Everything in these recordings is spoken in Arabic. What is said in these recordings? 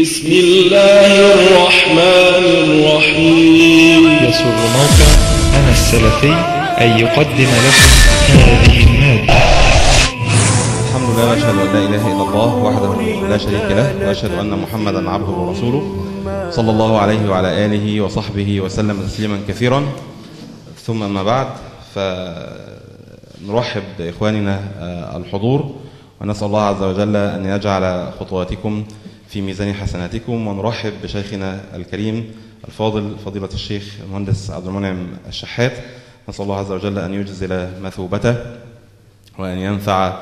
بسم الله الرحمن الرحيم. يسر موقع أنا السلفي أن يقدم لكم هذه المادة. الحمد لله، وأشهد أن لا إله إلا الله وحده لا شريك له، وأشهد أن محمدا عبده ورسوله صلى الله عليه وعلى آله وصحبه وسلم تسليما كثيرا. ثم أما بعد، فنرحب بإخواننا الحضور ونسأل الله عز وجل أن يجعل خطواتكم في ميزان حسناتكم. ونرحب بشيخنا الكريم الفاضل فضيلة الشيخ المهندس عبد المنعم الشحات، نسأل الله عز وجل أن يجزل مثوبته وأن ينفع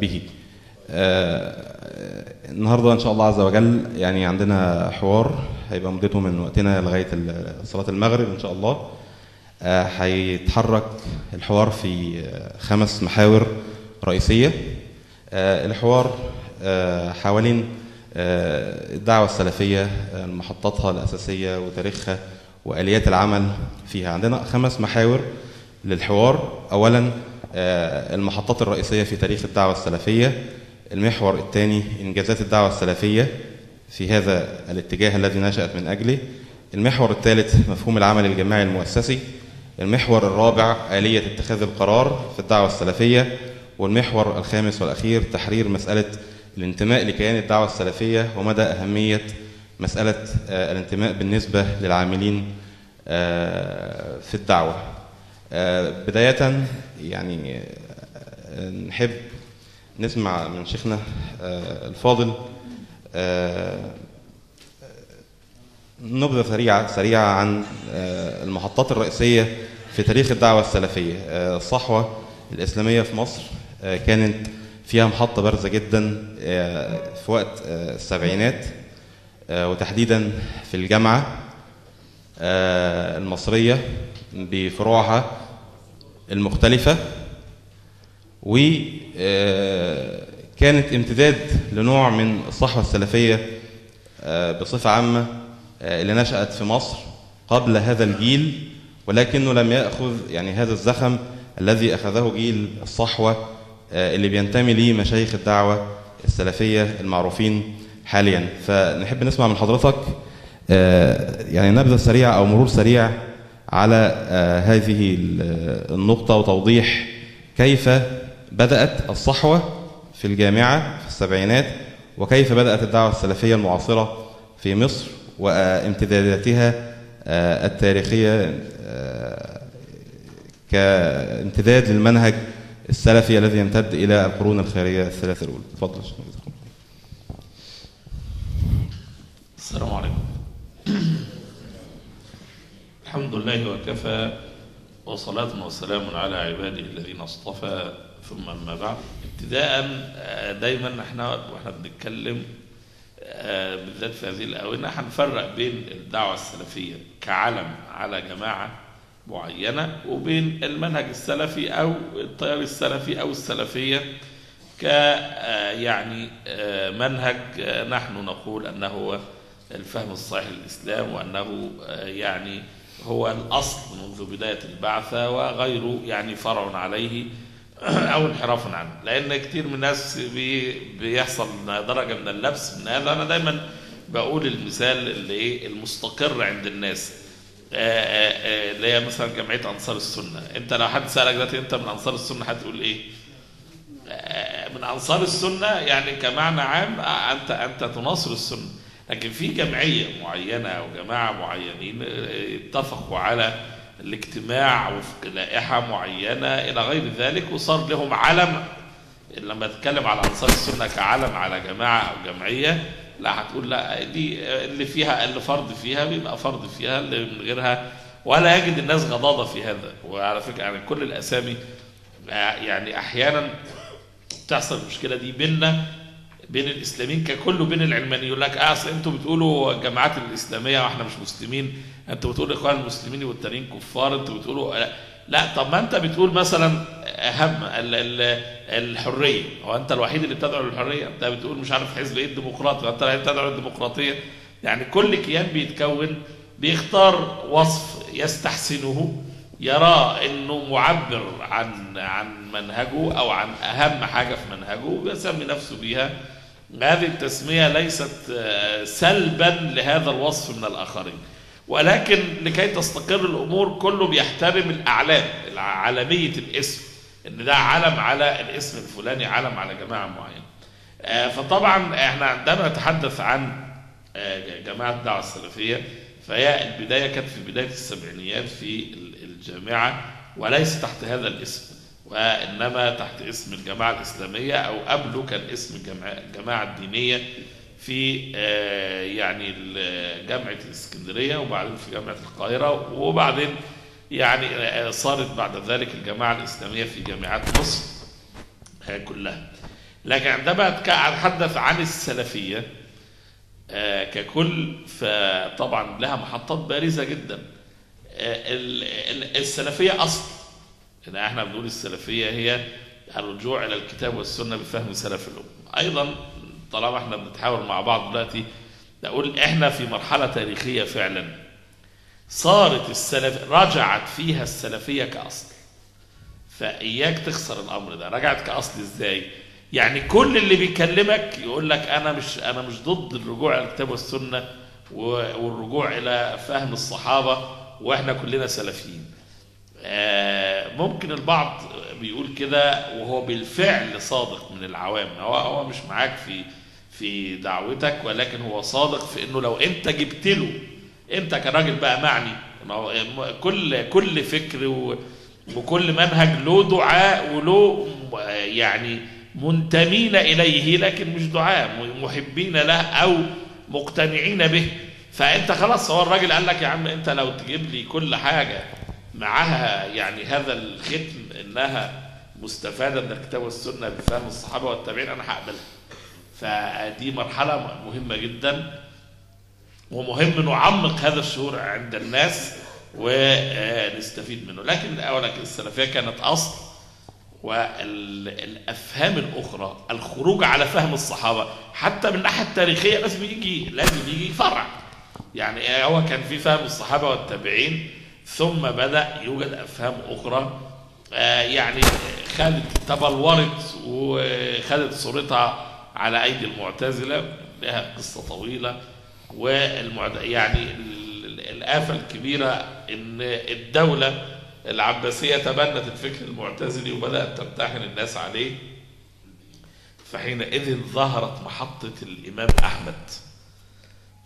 به. النهارده إن شاء الله عز وجل يعني عندنا حوار هيبقى مدته من وقتنا لغاية صلاة المغرب إن شاء الله. هيتحرك الحوار في 5 محاور رئيسية. الحوار حوالين الدعوة السلفية، محطاتها الأساسية وتاريخها وآليات العمل فيها. عندنا 5 محاور للحوار. أولا المحطات الرئيسية في تاريخ الدعوة السلفية. المحور الثاني إنجازات الدعوة السلفية في هذا الاتجاه الذي نشأت من أجله. المحور الثالث مفهوم العمل الجماعي المؤسسي. المحور الرابع آلية اتخاذ القرار في الدعوة السلفية. والمحور الخامس والأخير تحرير مسألة الانتماء لكيان الدعوة السلفية ومدى أهمية مسألة الانتماء بالنسبة للعاملين في الدعوة. بداية يعني نحب نسمع من شيخنا الفاضل نبذة سريعة عن المحطات الرئيسية في تاريخ الدعوة السلفية. الصحوة الإسلامية في مصر كانت فيها محطة بارزة جدا في وقت السبعينات، وتحديدا في الجامعة المصرية بفروعها المختلفة، وكانت امتداد لنوع من الصحوة السلفية بصفة عامة اللي نشأت في مصر قبل هذا الجيل، ولكنه لم يأخذ يعني هذا الزخم الذي أخذه جيل الصحوة اللي بينتمي ليه مشايخ الدعوة السلفية المعروفين حاليا. فنحب نسمع من حضرتك يعني نبذة سريعة أو مرور سريع على هذه النقطة، وتوضيح كيف بدأت الصحوة في الجامعة في السبعينات، وكيف بدأت الدعوة السلفية المعاصرة في مصر وامتداداتها التاريخية كامتداد للمنهج السلفي الذي يمتد إلى القرون الخيرية الثلاثة الأولى. تفضل. السلام عليكم. الحمد لله وكفى، وصلاة وسلام على عباده الذين اصطفى، ثم أما بعد. ابتداء دايما احنا بنتكلم بالذات في هذه الآونة هنفرق بين الدعوة السلفية كعلم على جماعة معينة، وبين المنهج السلفي أو التيار السلفي أو السلفية ك يعني منهج نحن نقول أنه هو الفهم الصحيح للإسلام، وأنه يعني هو الأصل منذ بداية البعثة وغيره يعني فرع عليه أو انحراف عنه. لأن كتير من الناس بيحصل درجة من اللبس من هذا. أنا دايما بقول المثال اللي المستقر عند الناس اللي هي مثلا جمعية أنصار السنة. أنت لو حد سألك دلوقتي أنت من أنصار السنة هتقول إيه؟ من أنصار السنة يعني كمعنى عام أنت تناصر السنة. لكن في جمعية معينة أو جماعة معينين اتفقوا على الاجتماع وفق لائحة معينة إلى غير ذلك، وصار لهم علم. لما تتكلم على أنصار السنة كعلم على جماعة أو جمعية، لا هتقول لا دي اللي فيها اللي فرض فيها بيبقى فرض فيها، اللي من غيرها ولا يجد الناس غضاضة في هذا. وعلى فكرة يعني كل الأسامي يعني أحيانا تحصل المشكلة دي بيننا بين الإسلاميين ككل وبين العلمانيين. يقول لك أصل أنتوا بتقولوا الجماعات الإسلامية وإحنا مش مسلمين، أنتوا بتقولوا إخوان المسلمين والتانيين كفار، أنتوا بتقولوا لا. طب ما أنت بتقول مثلا أهم الحرية، هو أنت الوحيد اللي بتدعو للحرية؟ أنت بتقول مش عارف حزب إيه الديمقراطي، أنت اللي بتدعو للديمقراطية. يعني كل كيان بيتكون بيختار وصف يستحسنه، يرى أنه معبر عن منهجه أو عن أهم حاجة في منهجه، وبيسمي نفسه بيها هذه التسمية ليست سلبا لهذا الوصف من الآخرين، ولكن لكي تستقر الأمور كله بيحترم الأعلام، عالمية الاسم، إن ده علم على الاسم الفلاني، علم على جماعة معينة. فطبعا احنا عندما نتحدث عن جماعة الدعوة السلفية فهي البداية كانت في بداية السبعينيات في الجامعة، وليس تحت هذا الاسم، وإنما تحت اسم الجماعة الإسلامية، أو قبله كان اسم الجماعة الدينية في يعني جامعة الإسكندرية، وبعدين في جامعة القاهرة، وبعدين يعني صارت بعد ذلك الجماعة الإسلامية في جامعات مصر كلها. لكن عندما أتحدث عن السلفية ككل فطبعا لها محطات بارزة جدا. السلفية أصل، احنا بنقول السلفية هي الرجوع إلى الكتاب والسنة بفهم سلف الأمة. أيضا طالما احنا بنتحاور مع بعض دلوقتي، نقول احنا في مرحلة تاريخية فعلا صارت السلف رجعت فيها السلفية كأصل، فإياك تخسر الأمر ده. رجعت كأصل إزاي؟ يعني كل اللي بيكلمك يقول لك انا مش ضد الرجوع الى الكتاب والسنه والرجوع الى فهم الصحابه، واحنا كلنا سلفيين. ممكن البعض بيقول كده وهو بالفعل صادق من العوام، هو مش معاك في دعوتك، ولكن هو صادق في انه لو انت جبت له، انت كراجل بقى معني، كل فكر وكل منهج له دعاء وله يعني منتمين إليه، لكن مش دعاء، محبين له أو مقتنعين به. فأنت خلاص، هو الراجل قال لك يا عم أنت لو تجيب لي كل حاجة معها يعني هذا الختم إنها مستفادة من الكتاب والسنة بفهم الصحابة والتابعين، أنا هقبلها. فدي مرحلة مهمة جدا، ومهم نعمق هذا الشعور عند الناس ونستفيد منه. لكن أولا السلفية كانت أصل، والافهام الاخرى الخروج على فهم الصحابه حتى من الناحيه التاريخيه لازم يجي فرع. يعني هو كان في فهم الصحابه والتابعين، ثم بدا يوجد افهام اخرى يعني خدت تبلورت وخدت صورتها على ايدي المعتزله، لها قصه طويله. يعني الافه الكبيره ان الدوله العباسية تبنت الفكر المعتزلي وبدأت تمتحن الناس عليه. فحينئذ ظهرت محطة الإمام أحمد.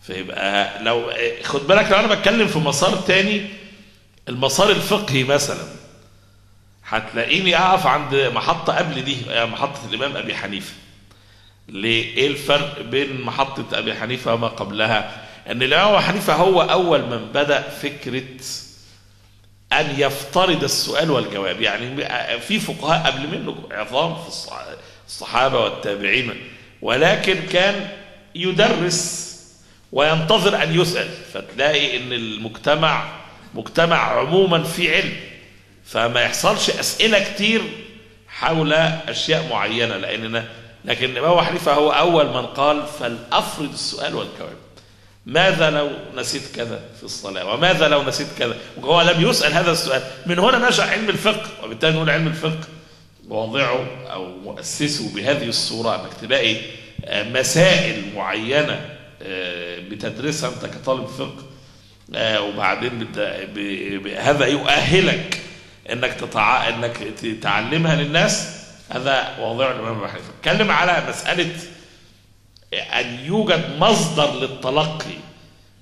فيبقى لو خد بالك، لو أنا بتكلم في مسار تاني، المسار الفقهي مثلا، هتلاقيني أقف عند محطة قبل دي، محطة الإمام أبي حنيفة. ليه؟ إيه الفرق بين محطة أبي حنيفة وما قبلها؟ إن الإمام أبي حنيفة هو أول من بدأ فكرة أن يفترض السؤال والجواب. يعني في فقهاء قبل منه عظام في الصحابة والتابعين، ولكن كان يدرس وينتظر أن يسأل. فتلاقي أن المجتمع مجتمع عموما في علم، فما يحصلش أسئلة كتير حول أشياء معينة، لكن الإمام حنيفة هو أول من قال فلأفرض السؤال والجواب. ماذا لو نسيت كذا في الصلاة؟ وماذا لو نسيت كذا؟ وهو لم يسأل هذا السؤال. من هنا نشأ علم الفقه، وبالتالي نقول علم الفقه واضعه أو مؤسسه بهذه الصورة، أنك تلاقي مسائل معينة بتدرسها أنت كطالب فقه، وبعدين هذا يؤهلك أنك تعلمها للناس. هذا واضعه الإمام أبي حنيفة. اتكلم على مسألة أن يوجد مصدر للتلقي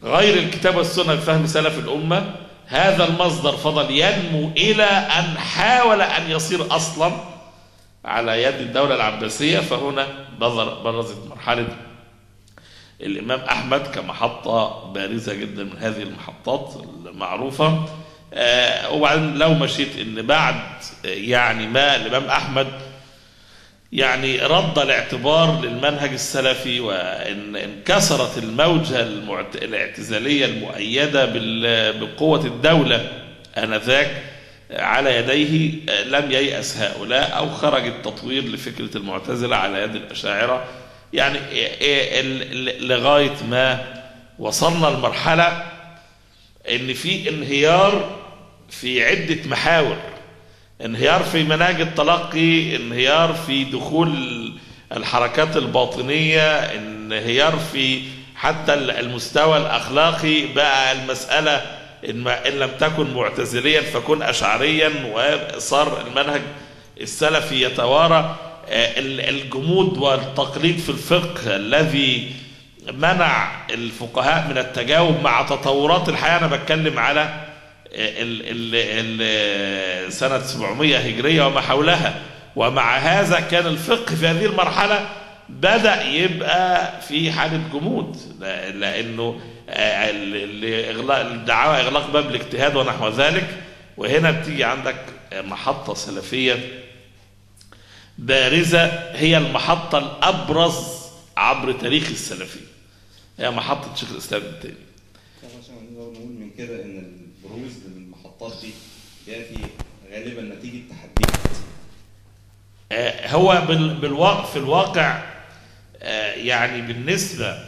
غير الكتاب والسنة لفهم سلف الأمة. هذا المصدر فضل ينمو إلى أن حاول أن يصير أصلا على يد الدولة العباسية. فهنا برزت مرحلة الإمام أحمد كمحطة بارزة جدا من هذه المحطات المعروفة. وبعدين لو مشيت، إن بعد يعني ما الإمام أحمد يعني رد الاعتبار للمنهج السلفي، وان انكسرت الموجة الاعتزالية المؤيدة بقوة الدولة آنذاك على يديه، لم ييأس هؤلاء، أو خرج التطوير لفكرة المعتزلة على يد الأشاعرة، يعني لغاية ما وصلنا لمرحلة إن في انهيار في عدة محاور. انهيار في مناهج التلقي، انهيار في دخول الحركات الباطنية انهيار في حتى المستوى الأخلاقي، بقى المسألة إن لم تكن معتزليا فكن أشعريا، وصار المنهج السلفي يتوارى. الجمود والتقليد في الفقه الذي منع الفقهاء من التجاوب مع تطورات الحياة. أنا بتكلم على سنة 700 هجرية وما حولها، ومع هذا كان الفقه في هذه المرحلة بدأ يبقى في حالة جمود، لأنه الدعاوى إغلاق باب الاجتهاد ونحو ذلك. وهنا بتيجي عندك محطة سلفية بارزة، هي المحطة الأبرز عبر تاريخ السلفية، هي محطة شيخ الإسلام التاني. عشان نقول من كده إن البروز للمحطات دي يأتي غالبا نتيجة تحديات. هو في الواقع يعني بالنسبة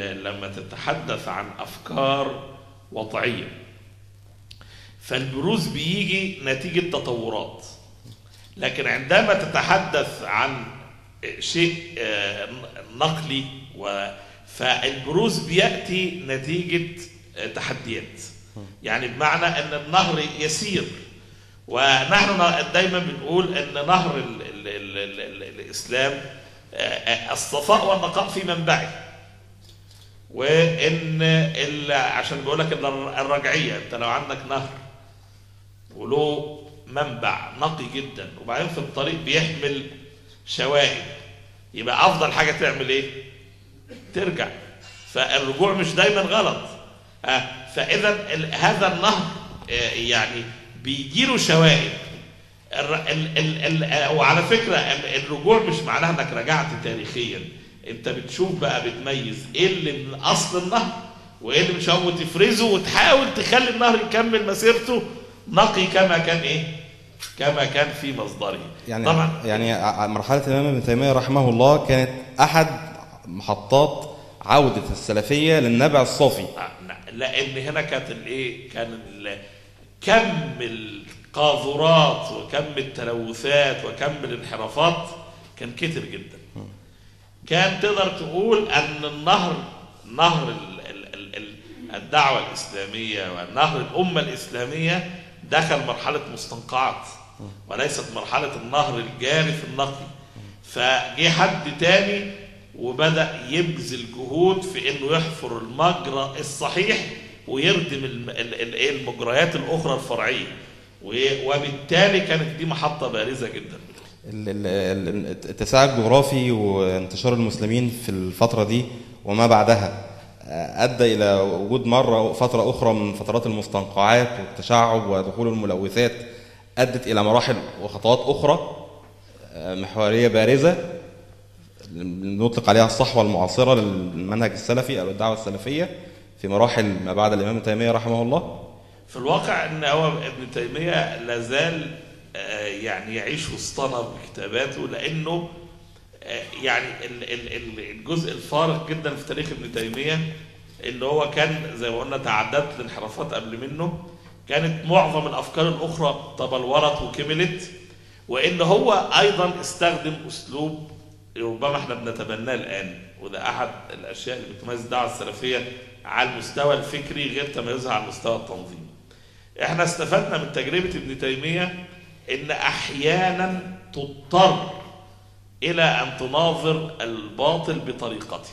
لما تتحدث عن أفكار وضعية فالبروز بيجي نتيجة تطورات، لكن عندما تتحدث عن شيء نقلي فالبروز بيأتي نتيجة تحديات، يعني بمعنى أن النهر يسير. ونحن دايما بنقول أن نهر الإسلام الصفاء والنقاء في منبعه، وأن عشان بيقول لك الرجعية، أنت لو عندك نهر ولو منبع نقي جدا وبعدين في الطريق بيحمل شوائب، يبقى أفضل حاجة تعمل إيه؟ ترجع. فالرجوع مش دايما غلط. فإذا هذا النهر يعني بيجيله شوائب، وعلى فكرة الرجوع مش معناه انك رجعت تاريخيا، انت بتشوف بقى بتميز ايه اللي من اصل النهر وايه اللي من شوائبه وتفرزه، وتحاول تخلي النهر يكمل مسيرته نقي كما كان كما كان في مصدره. يعني طبعا يعني مرحلة الإمام ابن تيمية رحمه الله كانت أحد محطات عودة السلفية للنبع الصافي، لأن هنا كانت الإيه؟ كان كم القاذورات وكم التلوثات وكم الانحرافات كان كتير جدا. كان تقدر تقول أن النهر، نهر الدعوة الإسلامية ونهر الأمة الإسلامية، دخل مرحلة مستنقعات وليست مرحلة النهر الجاري في النقي. فجه حد تاني وبدأ يبذل جهود في إنه يحفر المجرى الصحيح ويردم المجريات الأخرى الفرعية، وبالتالي كانت دي محطة بارزة جدا. التساع الجغرافي وانتشار المسلمين في الفترة دي وما بعدها أدى إلى وجود فترة أخرى من فترات المستنقعات والتشعب ودخول الملوثات، أدت إلى مراحل وخطوات أخرى محورية بارزة نطلق عليها الصحوة المعاصرة للمنهج السلفي أو الدعوة السلفية في مراحل ما بعد الإمام ابن تيمية رحمه الله. في الواقع أن هو ابن تيمية لازال يعني يعيش وسطنا بكتاباته، لأنه يعني الجزء الفارق جدا في تاريخ ابن تيمية اللي هو كان زي ما قلنا تعددت الانحرافات قبل منه، كانت معظم الأفكار الأخرى تبلورت وكملت، وإن هو أيضا استخدم أسلوب ربما احنا بنتبناه الآن، وده أحد الأشياء اللي بتميز الدعوة السلفية على المستوى الفكري غير تميزها على المستوى التنظيمي. احنا استفدنا من تجربة ابن تيمية إن أحيانا تضطر إلى أن تناظر الباطل بطريقته،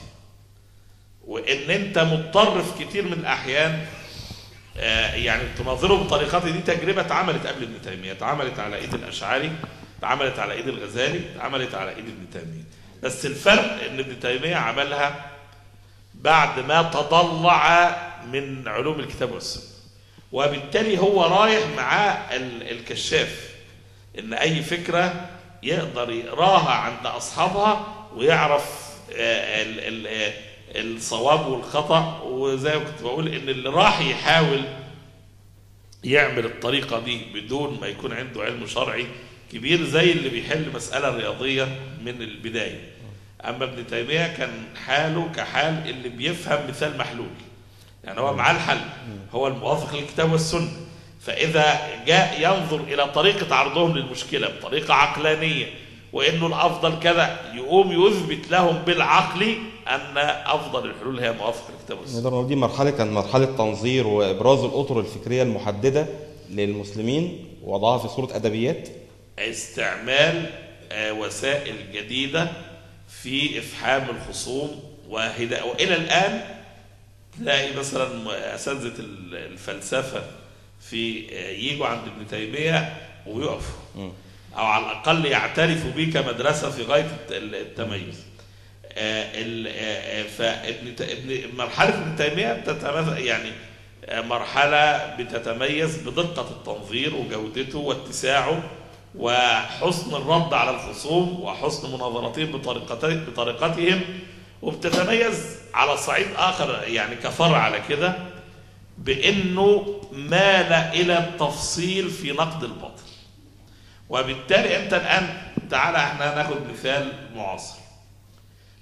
وإن أنت مضطر في كتير من الأحيان يعني تناظره بطريقته. دي تجربة اتعملت قبل ابن تيمية، اتعملت على إيد الأشعري، اتعملت على إيد الغزالي، اتعملت على إيد ابن تيمية، بس الفرق إن ابن تيمية عملها بعد ما تضلع من علوم الكتاب والسنة، وبالتالي هو رايح مع الكشاف إن أي فكرة يقدر يقراها عند أصحابها ويعرف الصواب والخطأ. وزي ما كنت بقول إن اللي راح يحاول يعمل الطريقة دي بدون ما يكون عنده علم شرعي كبير زي اللي بيحل مسألة رياضية من البداية. أما ابن تيمية كان حاله كحال اللي بيفهم مثال محلول، يعني هو معاه الحل، هو الموافق للكتاب والسنة، فإذا جاء ينظر إلى طريقة عرضهم للمشكلة بطريقة عقلانية وإنه الأفضل كذا، يقوم يثبت لهم بالعقل أن أفضل الحلول هي موافقة الكتاب والسنة. دي مرحلة كان مرحلة تنظير وإبراز الأطر الفكرية المحددة للمسلمين ووضعها في صورة أدبيات، استعمال وسائل جديدة في إفحام الخصوم وهداء. وإلى الآن تلاقي مثلا أساتذة الفلسفة في ييجوا عند ابن تيمية ويقفوا أو على الأقل يعترفوا به كمدرسة في غاية التميز. مرحلة ابن تيمية يعني مرحلة بتتميز بدقة التنظير وجودته واتساعه وحسن الرد على الخصوم وحسن مناظرتهم بطريقتهم، وبتتميز على صعيد آخر يعني كفرع على كده بأنه مال إلى التفصيل في نقد الباطل. وبالتالي أنت الآن تعالى احنا ناخد مثال معاصر،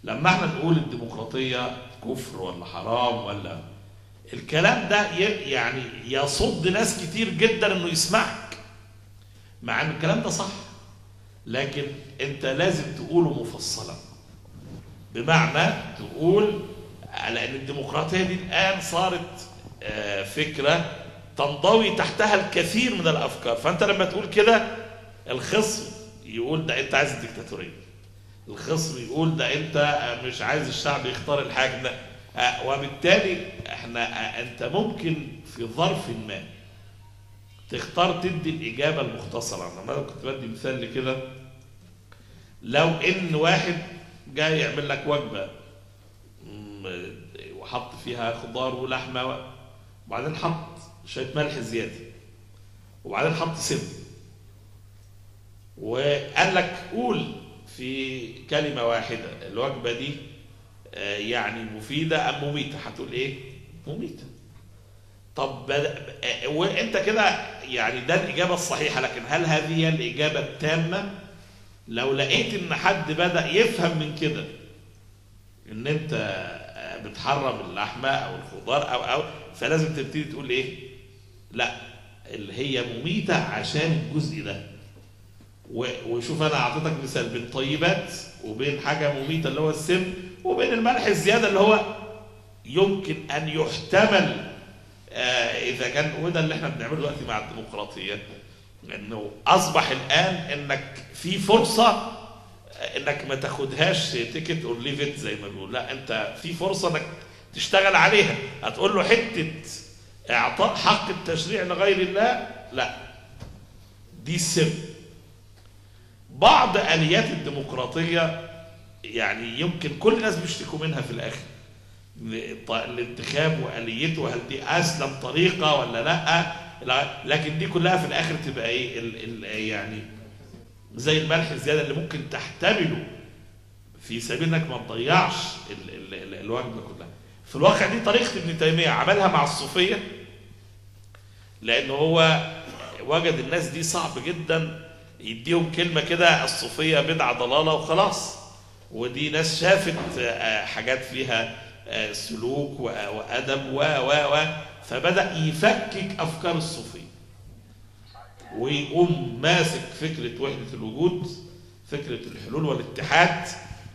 لما احنا نقول الديمقراطية كفر ولا حرام ولا الكلام ده يعني يصد ناس كتير جدا انه يسمعك، مع ان الكلام ده صح، لكن انت لازم تقوله مفصلا، بمعنى تقول لأن الديمقراطية دي الآن صارت فكرة تنضوي تحتها الكثير من الأفكار. فأنت لما تقول كده الخصم يقول ده أنت عايز الدكتاتورية، الخصم يقول ده أنت مش عايز الشعب يختار الحاكم، وبالتالي أنت ممكن في ظرف ما تختار تدي الإجابة المختصرة. أنا كنت بدي مثال لكده، لو إن واحد جاي يعمل لك وجبة وحط فيها خضار ولحمة وبعدين حط شوية ملح زيادة وبعدين حط سم وقال لك قول في كلمة واحدة الوجبة دي يعني مفيدة أم مميتة، هتقول إيه؟ مميتة. طب وأنت كده يعني ده الإجابة الصحيحة، لكن هل هذه هي الإجابة التامة؟ لو لقيت ان حد بدأ يفهم من كده ان انت بتحرم اللحمة او الخضار او فلازم تبتدي تقول ايه؟ لا اللي هي مميتة عشان الجزء ده. وشوف انا اعطيتك مثال بين طيبات وبين حاجة مميتة اللي هو السم وبين الملح الزيادة اللي هو يمكن ان يحتمل اذا كان، وده اللي احنا بنعمله دلوقتي مع الديمقراطية، لأنه أصبح الآن إنك في فرصة إنك ما تاخدهاش تيكت أور ليفت زي ما بيقولوا، لا أنت في فرصة إنك تشتغل عليها. هتقول له حتة إعطاء حق التشريع لغير الله، لا دي السم. بعض آليات الديمقراطية يعني يمكن كل الناس بيشتكوا منها في الآخر، الانتخاب وآليته هل دي أسلم طريقة ولا لأ، لكن دي كلها في الاخر تبقى ايه يعني زي الملح الزياده اللي ممكن تحتمله في سبيل انك ما تضيعش الوجبه كلها. في الواقع دي طريقه ابن تيميه، عملها مع الصوفيه لان هو وجد الناس دي صعب جدا يديهم كلمه كده الصوفيه بدعه ضلاله وخلاص، ودي ناس شافت حاجات فيها سلوك وادب و فبدأ يفكك أفكار الصوفية ويقوم ماسك فكرة وحدة الوجود، فكرة الحلول والاتحاد،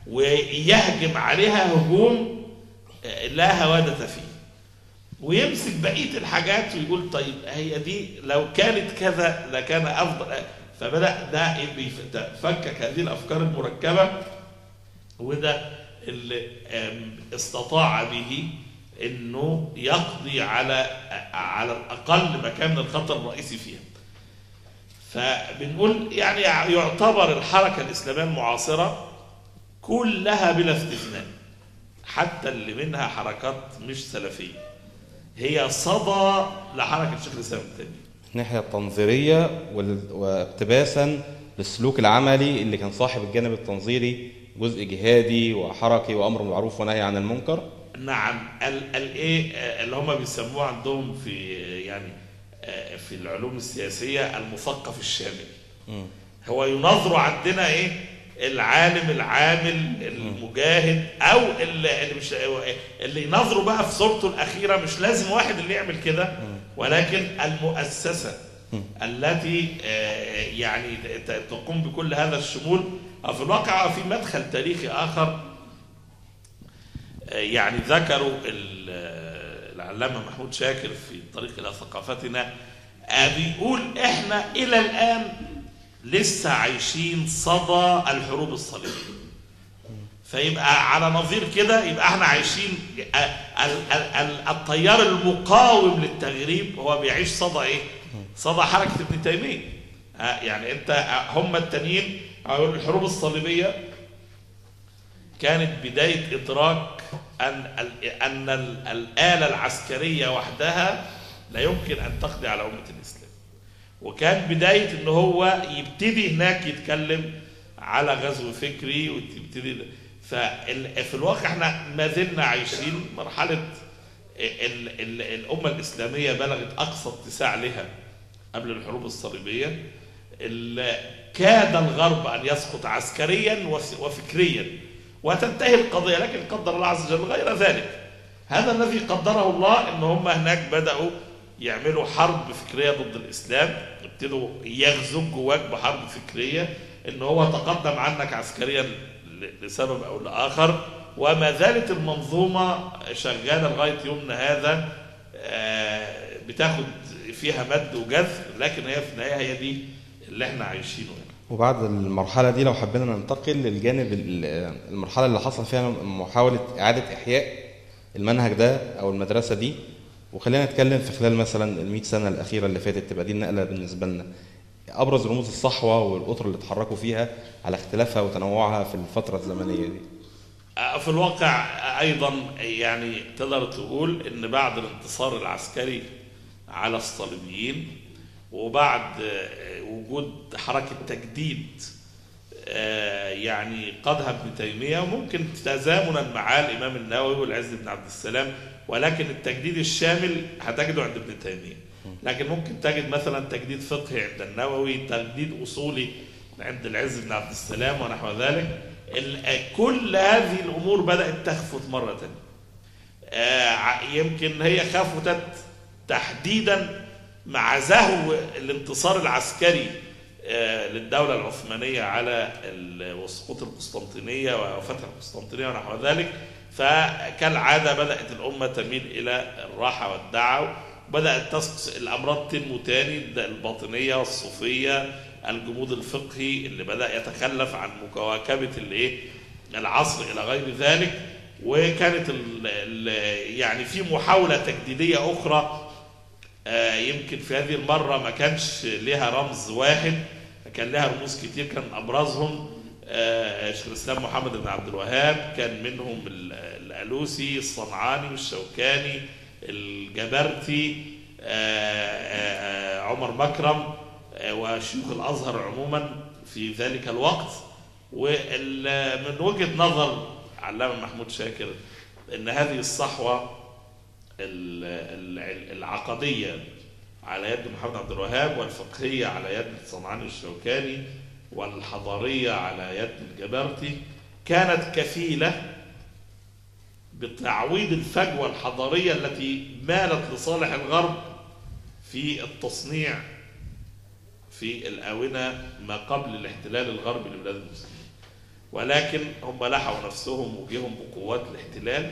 ويهجم عليها هجوم لا هوادة فيه، ويمسك بقية الحاجات ويقول طيب هي دي لو كانت كذا لكان أفضل. فبدأ ده فكك هذه الأفكار المركبة، وده اللي استطاع به انه يقضي على الاقل مكان من الخطر الرئيسي فيها. فبنقول يعني يعتبر الحركه الاسلاميه المعاصره كلها بلا استثناء حتى اللي منها حركات مش سلفيه هي صدى لحركه الشيخ الاسلام ابن تيميه الناحيه التنظيريه واقتباسا للسلوك العملي اللي كان صاحب الجانب التنظيري جزء جهادي وحركي وامر بالمعروف ونهي عن المنكر. نعم اللي هم بيسموه عندهم في يعني في العلوم السياسيه المثقف الشامل. هو ينظر عندنا ايه؟ العالم العامل المجاهد او اللي ينظره بقى في صورته الاخيره، مش لازم واحد اللي يعمل كده، ولكن المؤسسه التي يعني تقوم بكل هذا الشمول في الواقع في مدخل تاريخي آخر يعني ذكروا العلامة محمود شاكر في الطريق إلى ثقافتنا، بيقول إحنا إلى الآن لسه عايشين صدى الحروب الصليبية. فيبقى على نظير كده يبقى احنا عايشين التيار المقاوم للتغريب هو بيعيش صدى ايه؟ صدى حركه ابن تيميه. يعني انت هم التانيين الحروب الصليبيه كانت بدايه ادراك ان الاله العسكريه وحدها لا يمكن ان تقضي على امه الاسلام. وكان بدايه ان هو يبتدي هناك يتكلم على غزو فكري ويبتدي. ففي الواقع احنا ما زلنا عايشين مرحله الامه الاسلاميه بلغت اقصى اتساع لها قبل الحروب الصليبيه. كاد الغرب ان يسقط عسكريا وفكريا وتنتهي القضيه، لكن قدر الله عز وجل غير ذلك. هذا الذي قدره الله ان هم هناك بداوا يعملوا حرب فكريه ضد الاسلام، ابتدوا يغزوك جواك بحرب فكريه ان هو تقدم عنك عسكريا لسبب او لاخر، وما زالت المنظومه شغاله لغايه يومنا هذا، بتاخد فيها مد وجذب، لكن هي في النهايه هي دي اللي احنا عايشينه يعني. وبعد المرحله دي لو حبينا ننتقل للجانب المرحله اللي حصل فيها محاوله اعاده احياء المنهج ده او المدرسه دي، وخلينا نتكلم في خلال مثلا ال 100 سنه الاخيره اللي فاتت، تبقى دي النقله بالنسبه لنا. ابرز رموز الصحوه والاطر اللي اتحركوا فيها على اختلافها وتنوعها في الفتره الزمنيه دي. في الواقع ايضا يعني تقدر تقول ان بعد الانتصار العسكري على الصليبيين وبعد وجود حركه تجديد يعني قادها ابن تيميه، وممكن تزامنا مع الامام النووي والعز بن عبد السلام، ولكن التجديد الشامل هتجده عند ابن تيميه. لكن ممكن تجد مثلا تجديد فقهي عند النووي، تجديد اصولي عند العز بن عبد السلام ونحو ذلك. كل هذه الامور بدات تخفت مره ثانيه. يمكن هي خفتت تحديدا مع زهو الانتصار العسكري للدوله العثمانيه على وسقوط القسطنطينيه وفتح القسطنطينيه ونحو ذلك. فكالعاده بدات الامه تميل الى الراحه والدعوه، بدأت الأمراض تنمو تاني، الباطنية والصوفية، الجمود الفقهي اللي بدأ يتخلف عن مواكبة العصر إلى غير ذلك. وكانت يعني في محاولة تجديدية أخرى، يمكن في هذه المرة ما كانش لها رمز واحد، كان لها رموز كتير. كان أبرزهم شيخ الإسلام محمد بن عبد الوهاب، كان منهم الألوسي، الصنعاني والشوكاني، الجبرتي، عمر مكرم، وشيوخ الازهر عموما في ذلك الوقت. ومن وجهه نظر العلامه محمود شاكر ان هذه الصحوه العقديه على يد محمد عبد الوهاب، والفقهيه على يد الصنعاني الشوكاني، والحضاريه على يد الجبرتي، كانت كفيله بتعويض الفجوة الحضارية التي مالت لصالح الغرب في التصنيع في الآونة ما قبل الاحتلال الغربي لبلاد المسلمين. ولكن هم لحقوا نفسهم وجيهم بقوات الاحتلال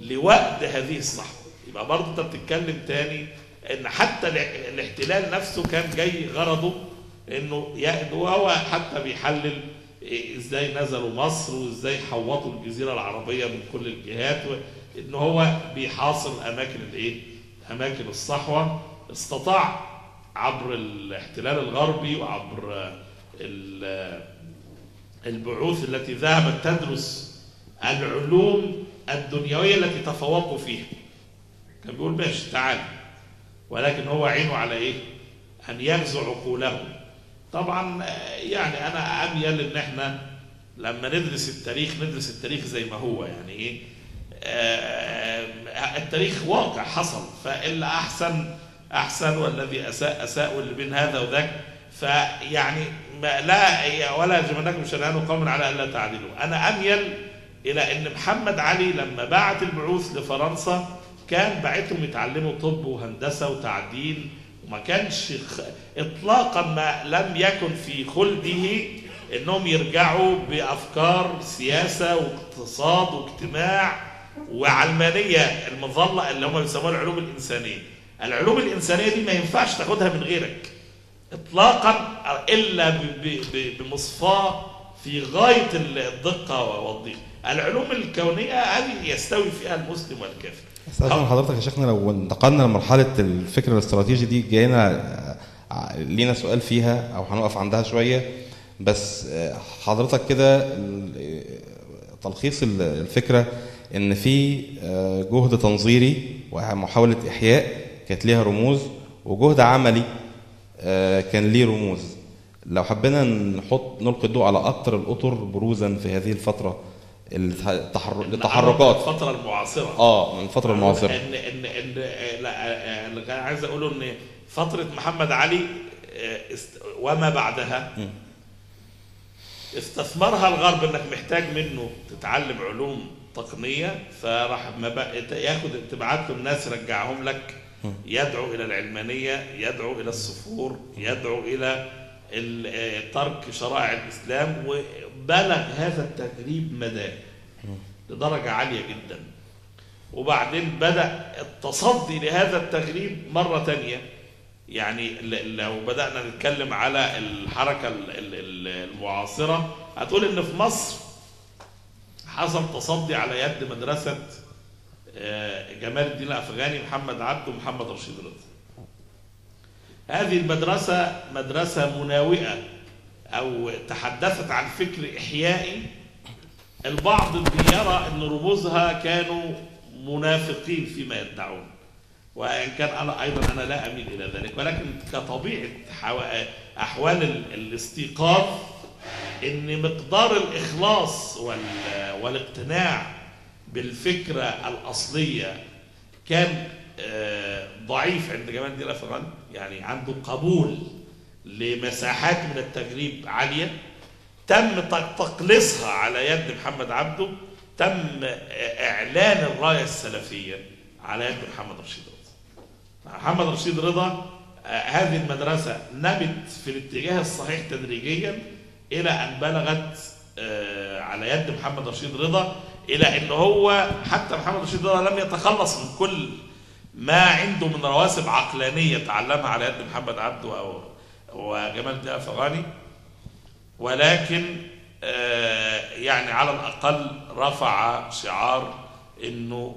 لوقت هذه الصحوة. يبقى برضه انت بتتكلم تاني ان حتى الاحتلال نفسه كان جاي غرضه انه ياخده، وهو حتى بيحلل ازاي نزلوا مصر وازاي حوطوا الجزيره العربيه من كل الجهات، وان هو بيحاصر اماكن اماكن الصحوه. استطاع عبر الاحتلال الغربي وعبر البعوث التي ذهبت تدرس العلوم الدنيويه التي تفوقوا فيها، كان بيقول ماشي تعال، ولكن هو عينه على ان يغزو عقولهم. طبعا يعني انا اميل ان احنا لما ندرس التاريخ ندرس التاريخ زي ما هو، يعني التاريخ واقع حصل، فالا احسن احسن، والذي اساء اساء، واللي بين هذا وذاك. فيعني لا ولا يجرمنكم شنآن قوم على الا تعدلوا. انا اميل الى ان محمد علي لما بعت البعوث لفرنسا كان بعتهم يتعلموا طب وهندسه وتعدين، وما كانش اطلاقا ما لم يكن في خلده انهم يرجعوا بافكار سياسه واقتصاد واجتماع وعلمانيه، المظله اللي هم بيسموها العلوم الانسانيه. العلوم الانسانيه دي ما ينفعش تاخدها من غيرك اطلاقا الا بمصفاه في غايه الدقه والضيق. العلوم الكونيه هذه يستوي فيها المسلم والكافر. استاذن حضرتك يا شيخنا لو انتقلنا لمرحله الفكر الاستراتيجي دي جاينا لينا سؤال فيها او هنقف عندها شويه، بس حضرتك كده تلخيص الفكره ان في جهد تنظيري ومحاوله احياء كانت ليها رموز، وجهد عملي كان ليه رموز. لو حبينا نلقي الضوء على اكثر الاطر بروزا في هذه الفتره التحركات الفتره المعاصره من الفتره المعاصره ان عايز اقوله ان فتره محمد علي وما بعدها استثمرها الغرب، انك محتاج منه تتعلم علوم تقنيه فراح ياخد انطباعات الناس يرجعهم لك، يدعو الى العلمانيه، يدعو الى السفور، يدعو الى ترك شرائع الاسلام، وبلغ هذا التجريب مدى لدرجه عاليه جدا. وبعدين بدا التصدي لهذا التجريب مره ثانيه. يعني لو بدانا نتكلم على الحركه المعاصره هتقول ان في مصر حصل تصدي على يد مدرسه جمال الدين الأفغاني، محمد عبده ومحمد رشيد رضا. هذه المدرسة مدرسة مناوئة أو تحدثت عن فكر إحيائي، البعض بيرى أن رموزها كانوا منافقين فيما يدعون، وإن كان أيضا أنا لا أميل إلى ذلك، ولكن كطبيعة أحوال الاستيقاظ أن مقدار الإخلاص والاقتناع بالفكرة الأصلية كان ضعيف عند جمال الدين الأفغاني. يعني عنده قبول لمساحات من التجريب عالية تم تقليصها على يد محمد عبده، تم إعلان الراية السلفية على يد محمد رشيد رضا. محمد رشيد رضا هذه المدرسة نمت في الاتجاه الصحيح تدريجيا إلى أن بلغت على يد محمد رشيد رضا إلى أن هو حتى محمد رشيد رضا لم يتخلص من كل ما عنده من رواسب عقلانية تعلمها على يد محمد عبده أو وجمال الدين الأفغاني، ولكن يعني على الأقل رفع شعار أنه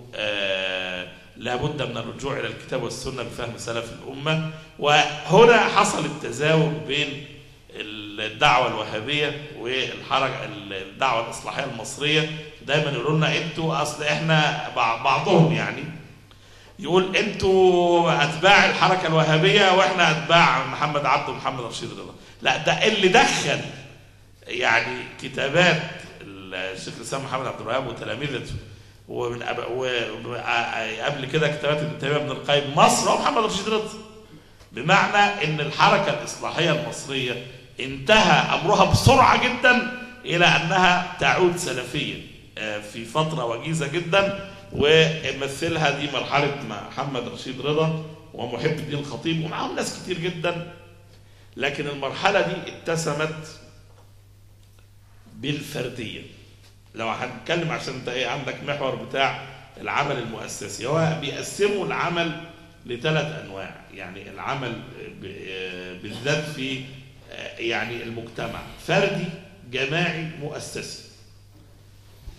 لابد من الرجوع إلى الكتاب والسنة بفهم سلف الأمة. وهنا حصل التزاوج بين الدعوة الوهابية والحركة الدعوة الإصلاحية المصرية. دايما يقولوا لنا انتوا اصل احنا بعضهم، يعني يقول انتوا اتباع الحركه الوهابيه واحنا اتباع محمد عبده ومحمد رشيد رضا. لا، ده اللي دخل يعني كتابات الشيخ الاسلام محمد عبد الوهاب وتلاميذته ومن قبل كده كتابات ابن تيميه وابن القيم مصر ومحمد رشيد رضا. بمعنى ان الحركه الاصلاحيه المصريه انتهى امرها بسرعه جدا الى انها تعود سلفيه في فترة وجيزة جدا، ومثلها دي مرحلة محمد رشيد رضا ومحب الدين الخطيب ومعهم ناس كتير جدا. لكن المرحلة دي اتسمت بالفردية. لو هنتكلم عشان انت عندك محور بتاع العمل المؤسسي، هو بيقسموا العمل لثلاث انواع. يعني العمل بالذات في يعني المجتمع فردي جماعي مؤسسي.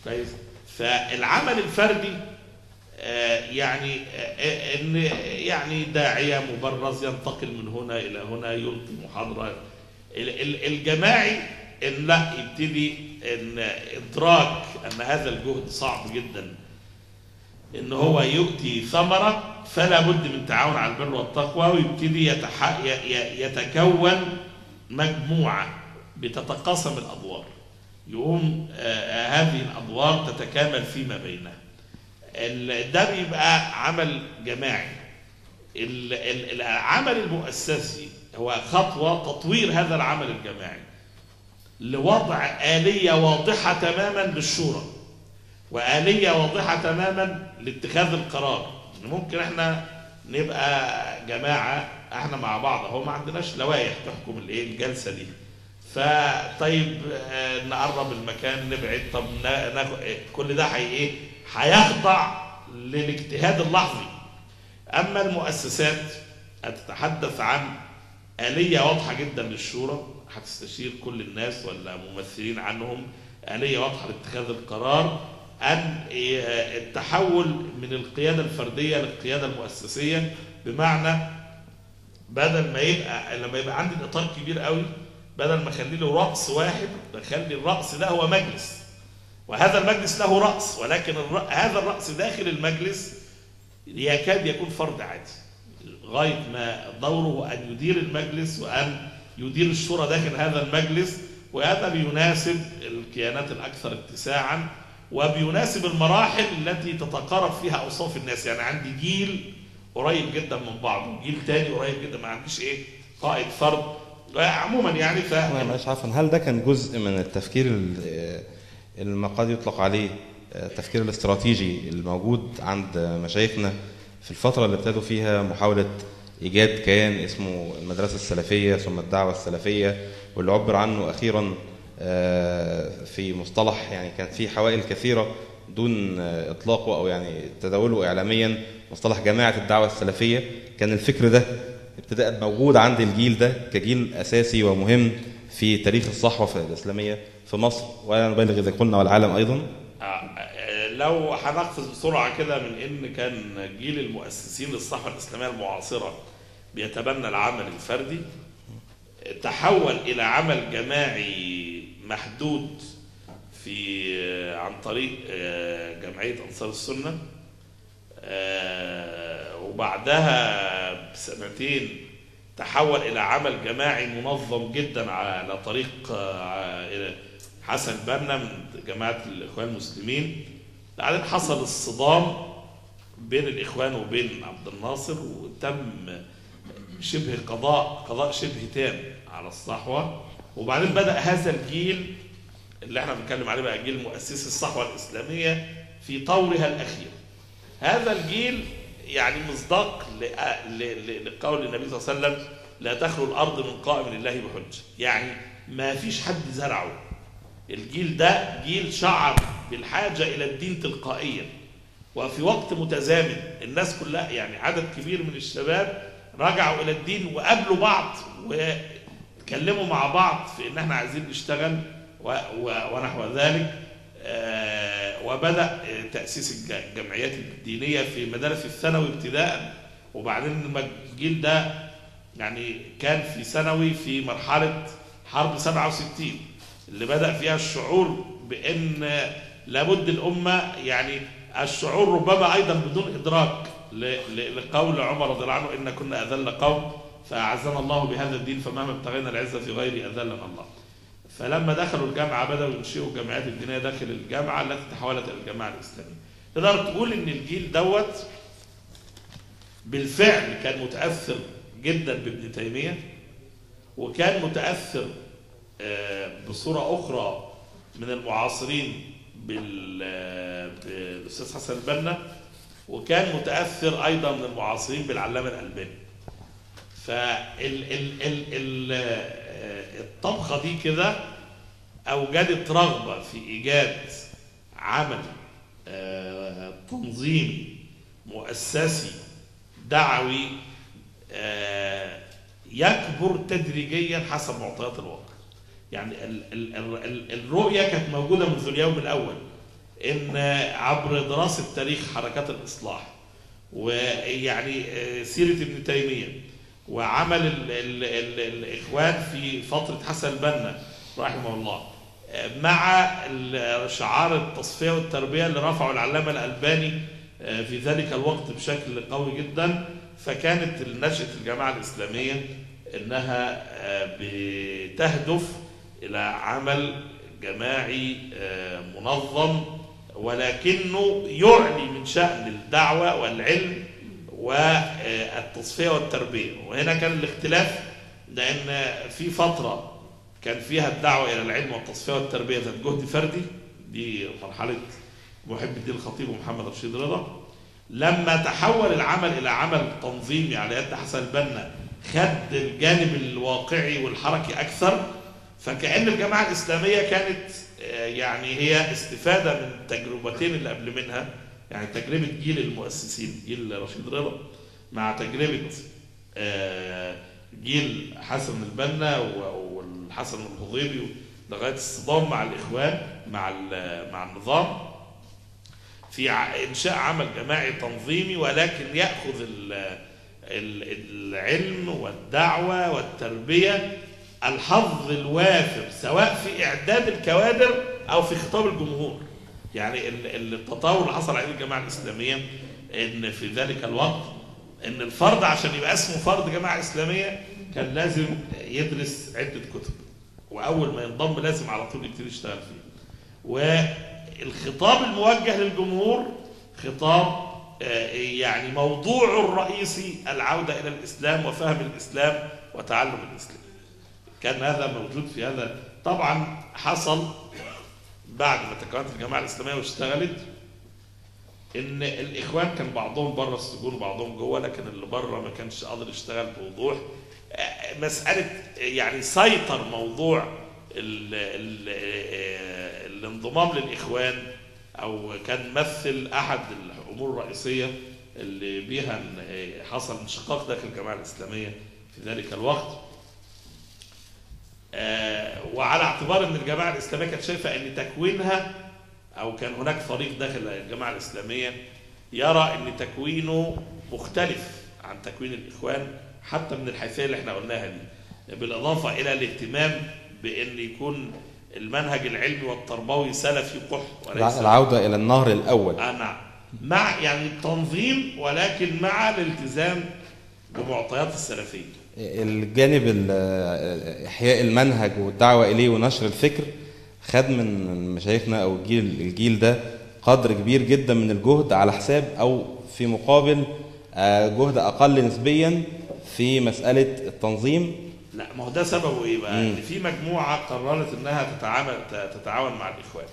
كويس. فالعمل الفردي يعني ان يعني داعيه مبرز ينتقل من هنا الى هنا يلقي محاضره. الجماعي ان لا يبتدي ان ادراك ان هذا الجهد صعب جدا ان هو يؤتي ثمره، فلا بد من تعاون على البر والتقوى، ويبتدي يتكون مجموعه بتتقاسم الادوار، يقوم هذه الأدوار تتكامل فيما بينها. ده بيبقى عمل جماعي. العمل المؤسسي هو خطوة تطوير هذا العمل الجماعي لوضع آلية واضحة تماما للشورى وآلية واضحة تماما لاتخاذ القرار. ممكن احنا نبقى جماعة احنا مع بعض، هو ما عندناش لوائح تحكم الجلسة دي، فطيب نقرب المكان نبعد، طب كل ده ايه هيخضع للاجتهاد اللحظي. اما المؤسسات هتتحدث عن آلية واضحة جدا للشورى، هتستشير كل الناس ولا ممثلين عنهم، آلية واضحة لاتخاذ القرار، أن التحول من القيادة الفردية للقيادة المؤسسية، بمعنى بدل ما يبقى لما يبقى عندي الإطار كبير قوي بدل ما أخلي له رأس واحد بخلي الرأس ده هو مجلس، وهذا المجلس له رأس، ولكن هذا الرأس داخل المجلس يكاد يكون فرد عادي، غاية ما دوره أن يدير المجلس وأن يدير الشورى داخل هذا المجلس، وهذا بيناسب الكيانات الأكثر اتساعا وبيناسب المراحل التي تتقارب فيها أوصاف الناس. يعني عندي جيل قريب جدا من بعضه، جيل تاني قريب جدا ما عنديش قائد فرد عموما يعني. هل ده كان جزء من التفكير المقال يطلق عليه التفكير الاستراتيجي الموجود عند مشايخنا في الفترة اللي ابتدوا فيها محاولة إيجاد كيان اسمه المدرسة السلفية ثم الدعوة السلفية، واللي عبر عنه أخيرا في مصطلح يعني كانت فيه حوائل كثيرة دون إطلاقه أو يعني تداوله إعلاميا، مصطلح جماعة الدعوة السلفية. كان الفكر ده ابتدأ موجود عند الجيل ده كجيل أساسي ومهم في تاريخ الصحوة الإسلامية في مصر، ولا نبالغ إذا قلنا والعالم أيضا. لو هنقفز بسرعة كده من إن كان جيل المؤسسين للصحوة الإسلامية المعاصرة بيتبنى العمل الفردي، تحول إلى عمل جماعي محدود في عن طريق جمعية أنصار السنة، وبعدها بسنتين تحول إلى عمل جماعي منظم جدا على طريق حسن البنا من جماعة الإخوان المسلمين. بعدين حصل الصدام بين الإخوان وبين عبد الناصر، وتم شبه قضاء شبه تام على الصحوة. وبعدين بدأ هذا الجيل اللي احنا بنتكلم عليه بقى جيل مؤسسي الصحوة الإسلامية في طورها الأخير. هذا الجيل يعني مصداق لقول النبي صلى الله عليه وسلم: لا تخلو الأرض من قائم لله بحجة. يعني ما فيش حد زرعه. الجيل ده جيل شعر بالحاجة إلى الدين تلقائيا وفي وقت متزامن. الناس كلها يعني عدد كبير من الشباب رجعوا إلى الدين وقابلوا بعض وتكلموا مع بعض في إن احنا عايزين نشتغل ونحو ذلك. وبدأ تأسيس الجمعيات الدينية في مدارس الثانوي ابتداء. وبعدين الجيل ده يعني كان في ثانوي في مرحلة حرب 67 اللي بدأ فيها الشعور بأن لابد الأمة، يعني الشعور ربما أيضا بدون إدراك لقول عمر رضي الله عنه: إن كنا أذل قوم فأعزنا الله بهذا الدين فمهما ابتغينا العزة في غير أذلنا الله. فلما دخلوا الجامعة بدأوا ينشئوا الجامعات الدينية داخل الجامعة التي تحولت إلى الجامعة الإسلامية. تقدر تقول إن الجيل دوت بالفعل كان متأثر جدا بابن تيمية، وكان متأثر بصورة أخرى من المعاصرين بالأستاذ حسن البنا، وكان متأثر أيضا من المعاصرين بالعلامة الألباني. فالطبخة دي كده أوجدت رغبة في إيجاد عمل تنظيم مؤسسي دعوي يكبر تدريجيا حسب معطيات الوقت. يعني الرؤية كانت موجودة منذ اليوم الأول، إن عبر دراسة تاريخ حركات الإصلاح ويعني سيرة ابن تيمية وعمل الإخوان في فترة حسن البنا رحمه الله مع شعار التصفية والتربية اللي رفعه العلامة الألباني في ذلك الوقت بشكل قوي جدا، فكانت نشأة الجماعة الإسلامية إنها بتهدف إلى عمل جماعي منظم، ولكنه يعلي من شأن الدعوة والعلم والتصفية والتربية. وهنا كان الاختلاف، لأن في فترة كان فيها الدعوة إلى العلم والتصفية والتربية ذات جهد فردي، دي مرحلة محب الدين الخطيب ومحمد رشيد رضا. لما تحول العمل إلى عمل تنظيمي على يد حسن البنا خد الجانب الواقعي والحركي أكثر، فكأن الجماعة الإسلامية كانت يعني هي استفادة من التجربتين اللي قبل منها، يعني تجربة جيل المؤسسين جيل رشيد رضا مع تجربة جيل حسن البنا والحسن الخضيبي لغاية الصدام مع الإخوان مع النظام في إنشاء عمل جماعي تنظيمي، ولكن يأخذ العلم والدعوة والتربية الحظ الوافر سواء في إعداد الكوادر أو في خطاب الجمهور. يعني التطور اللي حصل عليه الجماعة الإسلامية إن في ذلك الوقت إن الفرد عشان يبقى اسمه فرد جماعة إسلامية كان لازم يدرس عدة كتب، وأول ما ينضم لازم على طول يبتدي يشتغل فيه. والخطاب الموجه للجمهور خطاب يعني موضوعه الرئيسي العودة إلى الإسلام وفهم الإسلام وتعلم الإسلام. كان هذا موجود في هذا. طبعا حصل بعد ما تكونت الجماعة الإسلامية واشتغلت إن الإخوان كان بعضهم بره السجون وبعضهم جوه، لكن اللي بره ما كانش قادر يشتغل بوضوح. مسألة يعني سيطر موضوع الانضمام للإخوان أو كان مثل أحد الأمور الرئيسية اللي بيها حصل انشقاق داخل الجماعة الإسلامية في ذلك الوقت. وعلى اعتبار ان الجماعه الاسلاميه كانت شايفه ان تكوينها او كان هناك فريق داخل الجماعه الاسلاميه يرى ان تكوينه مختلف عن تكوين الاخوان حتى من الحيثيه اللي احنا قلناها دي، بالاضافه الى الاهتمام بان يكون المنهج العلمي والتربوي سلفي قح وليس العوده الى النهر الاول. نعم، مع يعني تنظيم ولكن مع الالتزام بمعطيات السلفيه. الجانب إحياء المنهج والدعوة إليه ونشر الفكر خد من مشايخنا أو الجيل ده قدر كبير جدا من الجهد على حساب أو في مقابل جهد أقل نسبيا في مسألة التنظيم. لا، ما هو ده سببه إيه بقى؟ إن في مجموعة قررت إنها تتعاون مع الإخوان،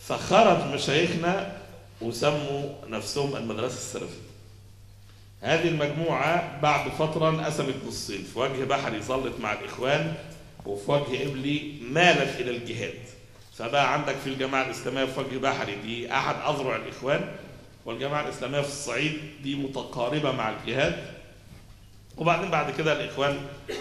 فخرج مشايخنا وسموا نفسهم المدرسة السلفية. هذه المجموعة بعد فترة انقسمت نصين، في وجه بحري ظلت مع الإخوان وفي وجه قبلي مالت إلى الجهاد. فبقى عندك في الجماعة الإسلامية في وجه بحري دي أحد أذرع الإخوان، والجماعة الإسلامية في الصعيد دي متقاربة مع الجهاد. وبعدين بعد كده الإخوان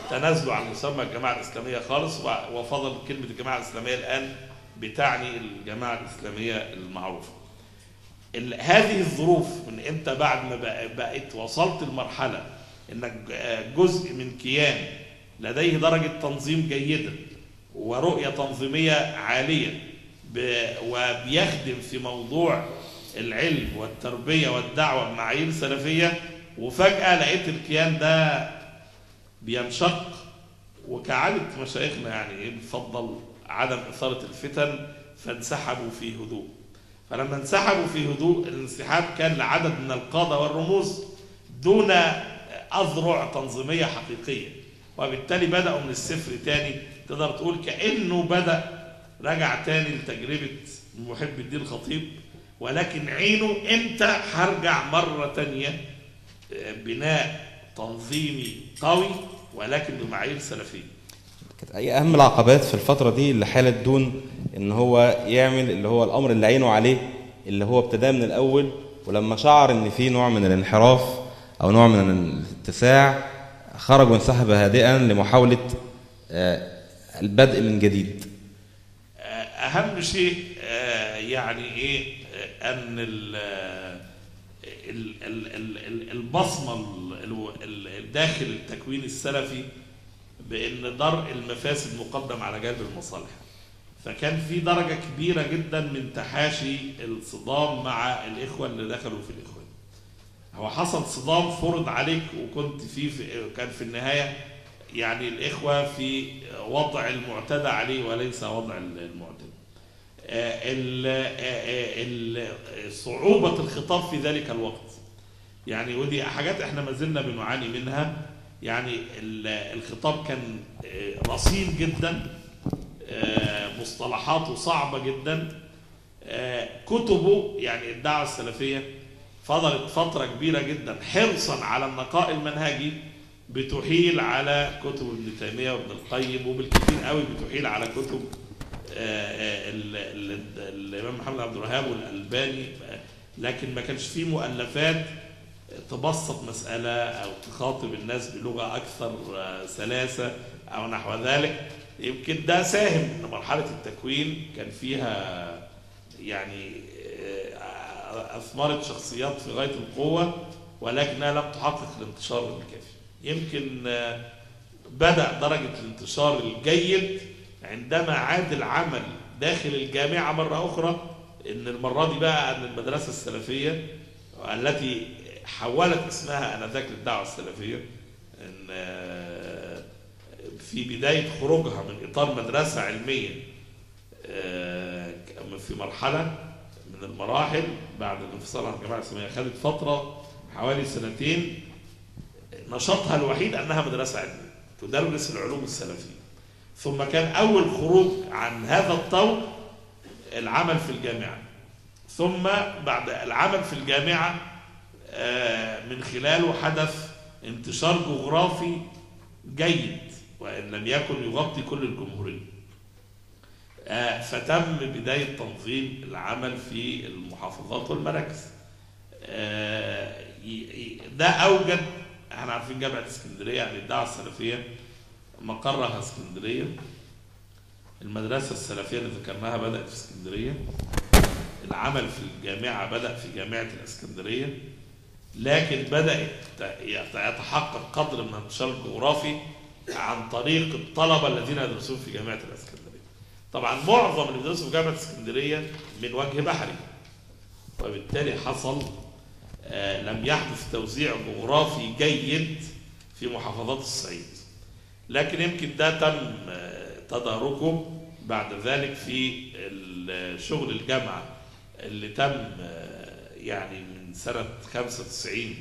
تنازلوا عن مسمى الجماعة الإسلامية خالص، وفضل كلمة الجماعة الإسلامية الآن بتعني الجماعة الإسلامية المعروفة. هذه الظروف من انت بعد ما بقيت وصلت لمرحله انك جزء من كيان لديه درجه تنظيم جيده ورؤيه تنظيميه عاليه وبيخدم في موضوع العلم والتربيه والدعوه بمعايير سلفيه، وفجاه لقيت الكيان ده بينشق. وكعاده مشايخنا يعني بفضل عدم اثاره الفتن فانسحبوا في هدوء. فلما انسحبوا في هدوء الانسحاب كان لعدد من القادة والرموز دون أذرع تنظيمية حقيقية، وبالتالي بدأوا من الصفر تاني. تقدر تقول كأنه بدأ رجع تاني لتجربة محب الدين الخطيب، ولكن عينه إمتى هرجع مرة تانية بناء تنظيمي قوي ولكن بمعايير سلفية. كانت أي أهم العقبات في الفترة دي اللي حالت دون إن هو يعمل اللي هو الأمر اللي عينه عليه اللي هو ابتداه من الأول، ولما شعر إن في نوع من الانحراف أو نوع من الاتساع خرج وانسحب هادئا لمحاولة البدء من جديد. أهم شيء يعني إيه أن البصمة الداخل التكوين السلفي بأن درء المفاسد مقدم على جلب المصالح. فكان في درجة كبيرة جدا من تحاشي الصدام مع الإخوة اللي دخلوا في الإخوان. هو حصل صدام فرض عليك وكنت فيه كان في النهاية يعني الإخوة في وضع المعتدى عليه وليس وضع المعتدى. صعوبة الخطاب في ذلك الوقت يعني، ودي حاجات احنا ما زلنا بنعاني منها. يعني الخطاب كان رصين جدا، مصطلحاته صعبة جدا، كتبه يعني الدعوة السلفية فضلت فترة كبيرة جدا حرصا على النقاء المنهجي بتحيل على كتب ابن تيمية وابن القيم، وبالكثير قوي بتحيل على كتب الإمام محمد عبد الوهاب والألباني، لكن ما كانش فيه مؤلفات تبسط مسألة أو تخاطب الناس بلغة أكثر سلاسة أو نحو ذلك. يمكن ده ساهم إن مرحلة التكوين كان فيها يعني أثمرت شخصيات في غاية القوة، ولكنها لم تحقق الانتشار الكافي. يمكن بدأ درجة الانتشار الجيد عندما عاد العمل داخل الجامعة مرة أخرى، إن المرة دي بقى أن المدرسة السلفية التي حولت اسمها آنذاك للدعوة السلفية، إن في بداية خروجها من إطار مدرسة علمية في مرحلة من المراحل بعد الانفصال عن الجماعة الإسلامية، خدت فترة حوالي سنتين نشاطها الوحيد أنها مدرسة علمية تدرس العلوم السلفية، ثم كان أول خروج عن هذا الطور العمل في الجامعة، ثم بعد العمل في الجامعة من خلاله حدث انتشار جغرافي جيد وإن لم يكن يغطي كل الجمهورية. فتم بداية تنظيم العمل في المحافظات والمراكز. ده أوجد، احنا عارفين جامعة اسكندرية يعني الدعوة السلفية مقرها اسكندرية، المدرسة السلفية اللي ذكرناها بدأت في اسكندرية، العمل في الجامعة بدأ في جامعة الاسكندرية، لكن بدأت يتحقق قدر من الانتشار الجغرافي عن طريق الطلبة الذين يدرسون في جامعة الاسكندرية. طبعا معظم اللي بيدرسوا في جامعة اسكندرية من وجه بحري، وبالتالي حصل لم يحدث توزيع جغرافي جيد في محافظات الصعيد، لكن يمكن ده تم تداركه بعد ذلك في شغل الجامعة اللي تم يعني من سنة 95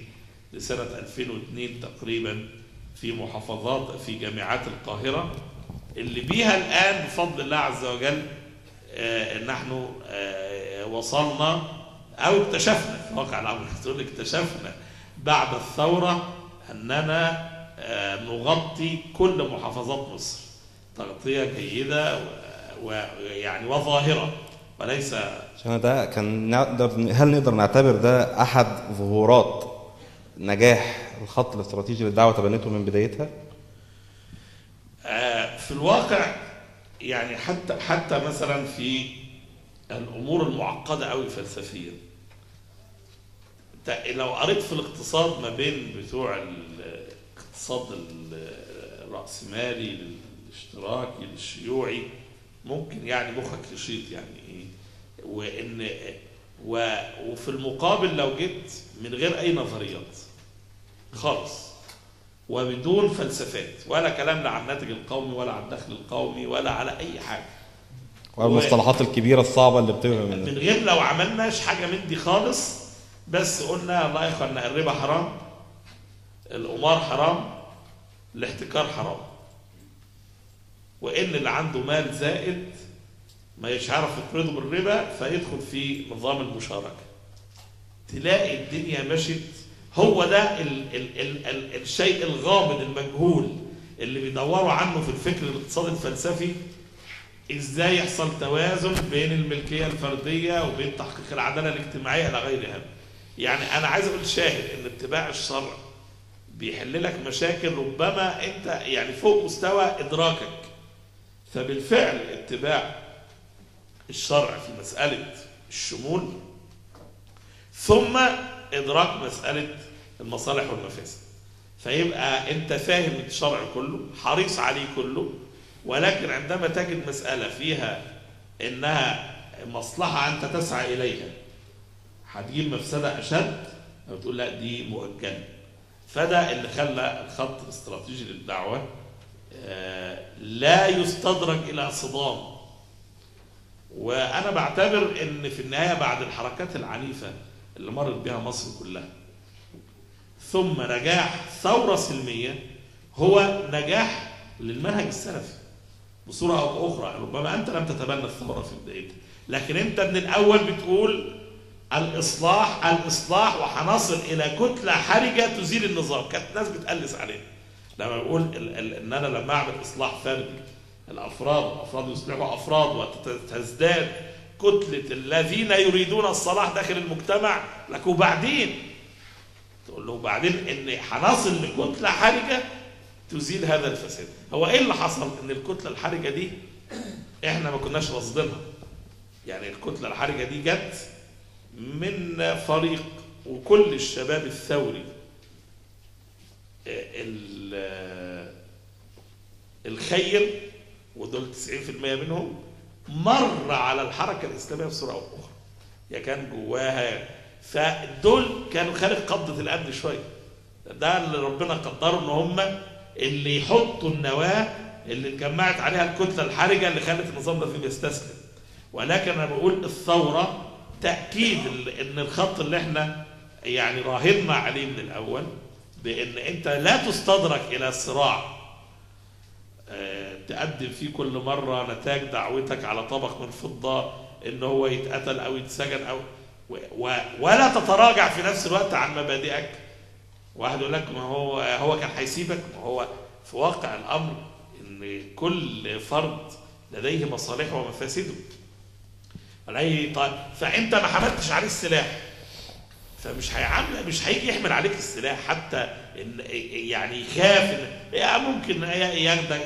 لسنة 2002 تقريبا في محافظات في جامعات القاهرة، اللي بيها الآن بفضل الله عز وجل نحن وصلنا أو اكتشفنا في واقع الأمر، اكتشفنا بعد الثورة أننا نغطي كل محافظات مصر تغطية جيدة ويعني وظاهرة، وليس ده كان هل نقدر نعتبر ده أحد ظهورات نجاح الخط الاستراتيجي للدعوة تبنته من بدايتها؟ في الواقع يعني حتى مثلا في الأمور المعقدة أوي فلسفيا، لو قريت في الاقتصاد ما بين بتوع الاقتصاد الرأسمالي للاشتراكي للشيوعي ممكن يعني مخك يشيط يعني ايه، وان وفي المقابل لو جيت من غير اي نظريات خالص وبدون فلسفات ولا كلام لا عن الناتج القومي ولا عن الدخل القومي ولا على اي حاجه، والمصطلحات الكبيره الصعبه اللي بتبقى من غير لو عملناش حاجه من دي خالص، بس قلنا الله يا اخوانا الربا حرام، القمار حرام، الاحتكار حرام، وان اللي عنده مال زائد مش عارف يقرضه بالربا فيدخل في نظام المشاركه، تلاقي الدنيا مشت. هو ده الشيء الغامض المجهول اللي بيدوروا عنه في الفكر الاقتصادي الفلسفي، ازاي يحصل توازن بين الملكيه الفرديه وبين تحقيق العداله الاجتماعيه الى غيرها. يعني انا عايز اقول شاهد ان اتباع الشرع بيحل لك مشاكل ربما انت يعني فوق مستوى ادراكك، فبالفعل اتباع الشرع في مساله الشمول ثم ادراك مساله المصالح والمفاسد، فيبقى انت فاهم الشرع كله حريص عليه كله، ولكن عندما تجد مساله فيها انها مصلحه انت تسعى اليها هتجيب مفسده اشد بتقول لا دي مؤجله. فده اللي خلى الخط الاستراتيجي للدعوه لا يستدرج الى صدام. وانا بعتبر ان في النهايه بعد الحركات العنيفه اللي مرت بها مصر كلها ثم نجاح ثورة سلمية هو نجاح للمنهج السلفي بصورة أو بأخرى. ربما أنت لم تتبنى الثورة في بدايتها، لكن أنت من الأول بتقول الإصلاح الإصلاح وهنصل إلى كتلة حرجة تزيل النظام، كانت الناس بتقلس عليها. لما بقول ان انا لما اعمل اصلاح فردي الافراد يصبحوا افراد وتزداد كتله الذين يريدون الصلاح داخل المجتمع، لك وبعدين؟ تقول له وبعدين ان هنصل لكتله حرجه تزيل هذا الفساد. هو ايه اللي حصل؟ ان الكتله الحرجه دي احنا ما كناش قاصدينها. يعني الكتله الحرجه دي جت من فريق وكل الشباب الثوري الخيل، ودول 90% منهم مر على الحركه الاسلاميه بصوره او باخرى، يا كان جواها. فدول كانوا خارج قبضه الامن شويه، ده اللي ربنا قدره ان هم اللي يحطوا النواه اللي اتجمعت عليها الكتله الحرجه اللي خلت النظام ده فيه بيستسلم. ولكن انا بقول الثوره تاكيد ان الخط اللي احنا يعني راهننا عليه من الاول، بان انت لا تستدرك الى صراع تقدم فيه كل مره نتاج دعوتك على طبق من فضه ان هو يتقتل او يتسجن او ولا تتراجع في نفس الوقت عن مبادئك. واحد يقول لك ما هو كان هيسيبك. ما هو في واقع الامر ان كل فرد لديه مصالحه ومفاسده. فانت ما حملتش عليه السلاح فمش هيعامل، مش هيجي يحمل عليك السلاح حتى إن يعني يخاف إن ممكن ياخدك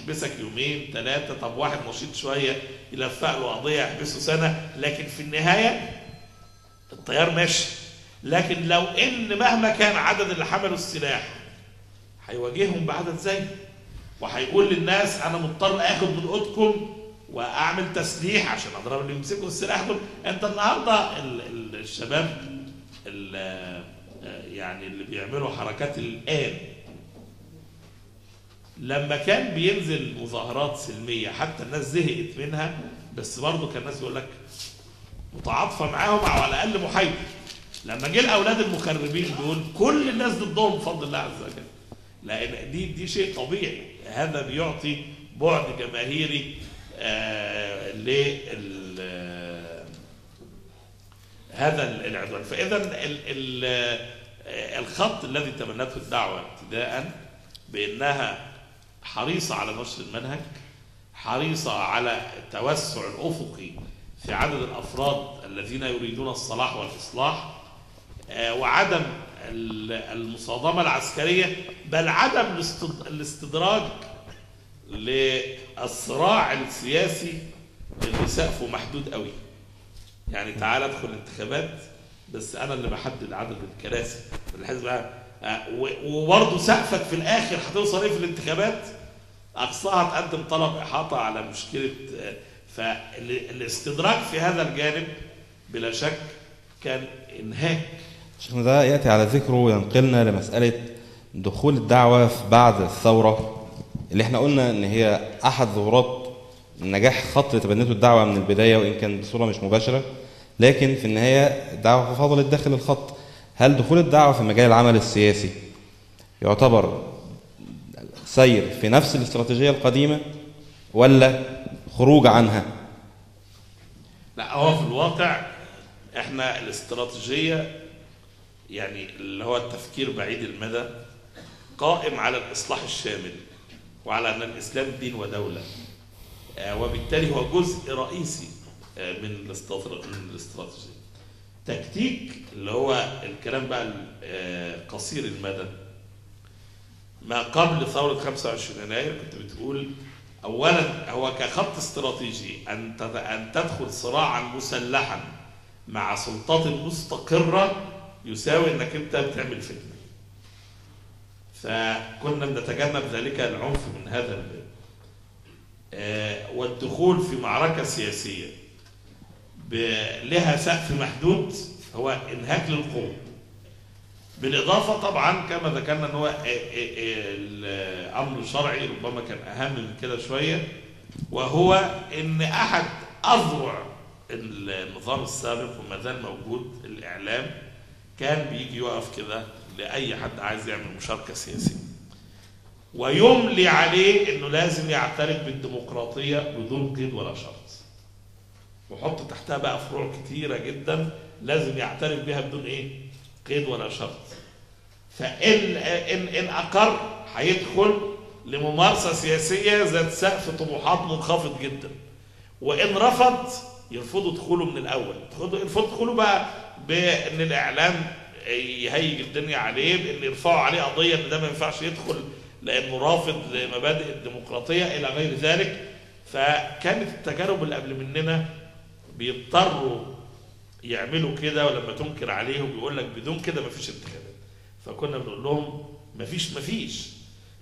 يحبسك يومين ثلاثه، طب واحد نشيط شويه يلفق له قضيه يحبسه سنه، لكن في النهايه الطيار ماشي. لكن لو ان مهما كان عدد اللي حملوا السلاح هيواجههم بعدد زي، وهيقول للناس انا مضطر اخد من اوضتكم واعمل تسليح عشان اضرب اللي يمسكوا السلاح دول. انت النهارده الشباب يعني اللي بيعملوا حركات الآن لما كان بينزل مظاهرات سلميه حتى الناس زهقت منها، بس برضه كان الناس يقول لك متعاطفه معاهم او على الاقل محايده. لما جه الاولاد المخربين دول كل الناس ضدهم بفضل الله عز وجل، لان دي شيء طبيعي. هذا بيعطي بعد جماهيري هذا العدوان. فاذا الخط الذي تبنته الدعوه ابتداء بانها حريصه على نشر المنهج، حريصه على التوسع الافقي في عدد الافراد الذين يريدون الصلاح والاصلاح، وعدم المصادمه العسكريه، بل عدم الاستدراج للصراع السياسي اللي سقفه محدود قوي. يعني تعال ادخل الانتخابات بس انا اللي بحدد عدد الكراسي الحزب، وبرضه سقفك في الاخر هتوصل ايه في الانتخابات؟ اقصاها تقدم طلب احاطه على مشكله. فالاستدراك في هذا الجانب بلا شك كان انهاك. شيخنا ده ياتي على ذكره وينقلنا لمساله دخول الدعوه في بعد الثوره، اللي احنا قلنا ان هي احد ظهورات نجاح خط تبنته الدعوه من البدايه وان كان بصوره مش مباشره، لكن في النهايه الدعوه فضلت داخل الخط. هل دخول الدعوه في مجال العمل السياسي يعتبر سير في نفس الاستراتيجيه القديمه ولا خروج عنها؟ لا، هو في الواقع احنا الاستراتيجيه يعني اللي هو التفكير بعيد المدى قائم على الاصلاح الشامل وعلى ان الاسلام دين ودوله، وبالتالي هو جزء رئيسي من الاستراتيجيه. تكتيك اللي هو الكلام بقى قصير المدى ما قبل ثوره 25 يناير، كنت بتقول اولا هو كخط استراتيجي ان تدخل صراعا مسلحا مع سلطات مستقره يساوي انك انت بتعمل فتنه، فكنا بنتجنب ذلك العنف من هذا الباب. والدخول في معركة سياسية لها سقف محدود هو انهاك للقوة، بالإضافة طبعا كما ذكرنا ان هو الأمر الشرعي ربما كان أهم من كده شوية، وهو ان أحد أذرع النظام السابق وما زال موجود الإعلام كان بيجي يقف كده لأي حد عايز يعمل مشاركة سياسية ويملي عليه انه لازم يعترف بالديمقراطيه بدون قيد ولا شرط، وحط تحتها بقى فروع كتيره جدا لازم يعترف بها بدون ايه؟ قيد ولا شرط. فإن أقر هيدخل لممارسة سياسية ذات سقف طموحات منخفض جدا، وإن رفض يرفضوا دخوله من الأول، يرفضوا دخوله بقى بإن الإعلام يهيج الدنيا عليه، بإن يرفعوا عليه قضية إن ده ما ينفعش يدخل لأنه رافض مبادئ الديمقراطية إلى غير ذلك. فكانت التجارب اللي قبل مننا بيضطروا يعملوا كده، ولما تنكر عليهم يقول لك بدون كده مفيش انتخابات، فكنا بنقول لهم مفيش،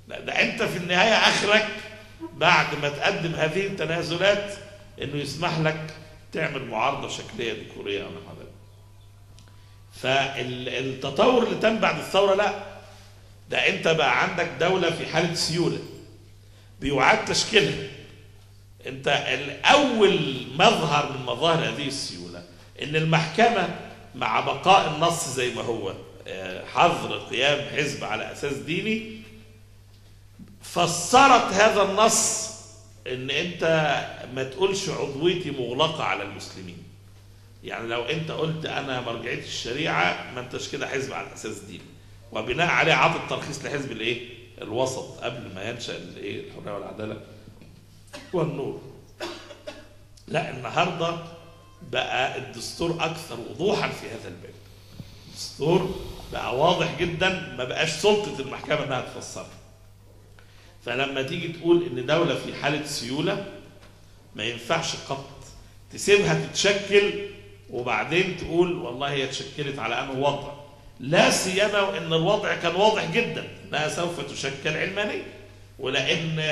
لا ده انت في النهايه اخرك بعد ما تقدم هذه التنازلات انه يسمح لك تعمل معارضه شكليه ديكوريه او حاجه. فالتطور اللي تم بعد الثوره، لا ده انت بقى عندك دوله في حاله سيوله بيعاد تشكيلها. انت الاول مظهر من مظاهر هذه السيوله ان المحكمه مع بقاء النص زي ما هو حظر قيام حزب على اساس ديني، فسرت هذا النص ان انت ما تقولش عضويتي مغلقه على المسلمين. يعني لو انت قلت انا مرجعيه الشريعه ما انتش كده حزب على اساس ديني، وبناء عليه عطى الترخيص لحزب الايه؟ الوسط قبل ما ينشا الايه؟ الحريه والعداله والنور. لا النهارده بقى الدستور اكثر وضوحا في هذا الباب. الدستور بقى واضح جدا، ما بقاش سلطه المحكمه انها تفسره. فلما تيجي تقول ان دوله في حاله سيوله ما ينفعش قط تسيبها تتشكل وبعدين تقول والله هي اتشكلت على انه وضع، لا سيما وان الوضع كان واضح جدا انها سوف تشكل علمانيا، ولان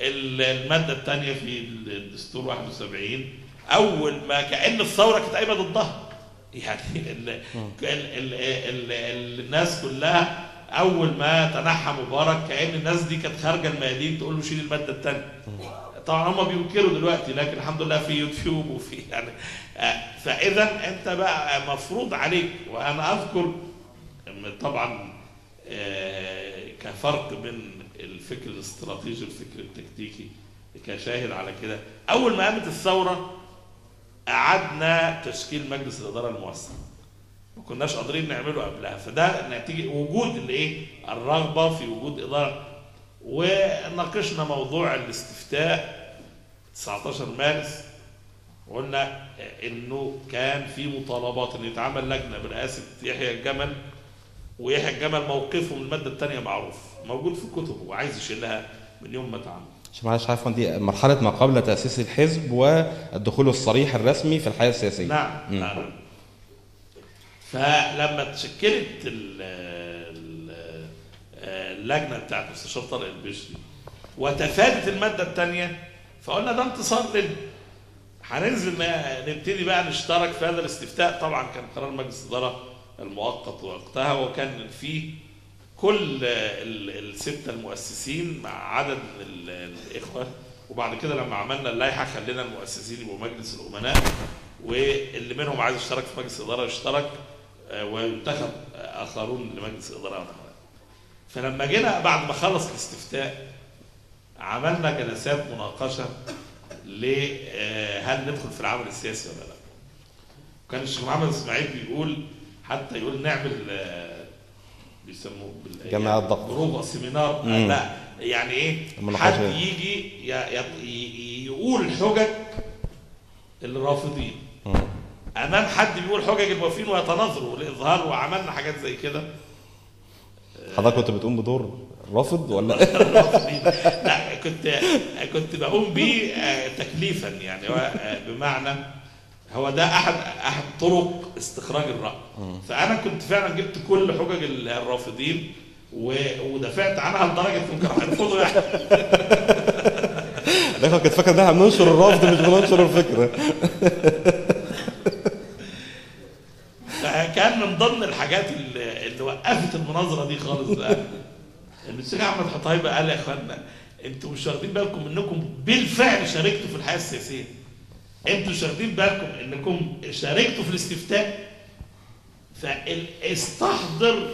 المادة الثانية في الدستور 71 أول ما كأن الثورة كانت قايمة ضدها. يعني الناس كلها أول ما تنحى مبارك كأن الناس دي كانت خارجة الميادين تقول له شيل المادة الثانية. طبعا هم بينكروا دلوقتي، لكن الحمد لله في يوتيوب وفي يعني. فإذا أنت بقى مفروض عليك، وأنا أذكر طبعا كفرق بين الفكر الاستراتيجي والفكر التكتيكي كشاهد على كده، اول ما قامت الثوره اعدنا تشكيل مجلس الاداره الموسع، ما كناش قادرين نعمله قبلها، فده نتيجه وجود الايه؟ الرغبه في وجود اداره. وناقشنا موضوع الاستفتاء 19 مارس، وقلنا انه كان في مطالبات ان يتعمل لجنه برئاسه يحيى الجمل، ويحيى الجمل موقفه من الماده الثانيه معروف، موجود في الكتب وعايز يشيلها من يوم ما اتعمل. معلش عارف دي مرحله ما قبل تاسيس الحزب والدخول الصريح الرسمي في الحياه السياسيه. نعم نعم. فلما اتشكلت اللجنه بتاعت مستشار طارق البشري وتفادت الماده الثانيه، فقلنا ده انتصار لنا. هننزل نبتدي بقى نشترك في هذا الاستفتاء. طبعا كان قرار مجلس الاداره المؤقت وقتها، وكان فيه كل الستة المؤسسين مع عدد الإخوة، وبعد كده لما عملنا اللائحة خلينا المؤسسين يبقوا مجلس الأمناء، واللي منهم عايز يشترك في مجلس الإدارة يشترك، وينتخب آخرون لمجلس الإدارة. فلما جينا بعد ما خلص الاستفتاء عملنا جلسات مناقشة لهل ندخل في العمل السياسي ولا لا. وكان الشيخ محمد إسماعيل بيقول حتى يقول نعمل بيسموه جماعة ضغط جروب سيمينار، لا يعني ايه، حد يجي يقول حجج الرافضين امام حد بيقول حجج الموافقين ويتناظروا لإظهار، وعملنا حاجات زي كده. حضرتك كنت بتقوم بدور رافض ولا؟ لا كنت بقوم بيه تكليفا، يعني بمعنى هو ده احد طرق استخراج الراي. فانا كنت فعلا جبت كل حجج الرافضين ودافعت عنها لدرجه انهم كانوا هيرفضوا. يعني انا كنت فاكر ان احنا بننشر الرفض مش بننشر الفكره. كان من ضمن الحاجات اللي وقفت المناظره دي خالص بقى ان الشيخ احمد حطيب قال يا اخوانا انتوا مش واخدين بالكم انكم بالفعل شاركتوا في الحياه السياسيه. انتوا شاغلين بالكم انكم شاركتوا في الاستفتاء، فاستحضر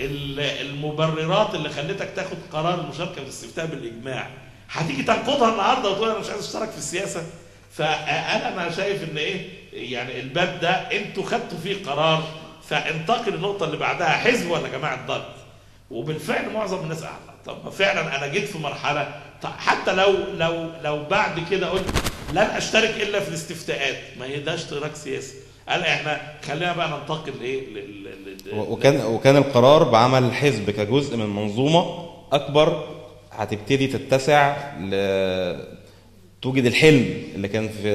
المبررات اللي خلتك تاخد قرار المشاركه في الاستفتاء بالاجماع. هتيجي تنقضها النهارده وتقول انا مش عايز اشترك في السياسه. فانا شايف ان ايه يعني الباب ده انتوا خدتوا فيه قرار فانتقل النقطة اللي بعدها حزب ولا جماعة ضد. وبالفعل معظم الناس أعلى. طب فعلا أنا جيت في مرحلة حتى لو بعد كده قلت لن أشترك إلا في الاستفتاءات، ما هي ده اشتراك سياسي. قال احنا خلينا بقى ننتقل ايه وكان القرار بعمل حزب كجزء من منظومة أكبر هتبتدي تتسع توجد الحلم اللي كان في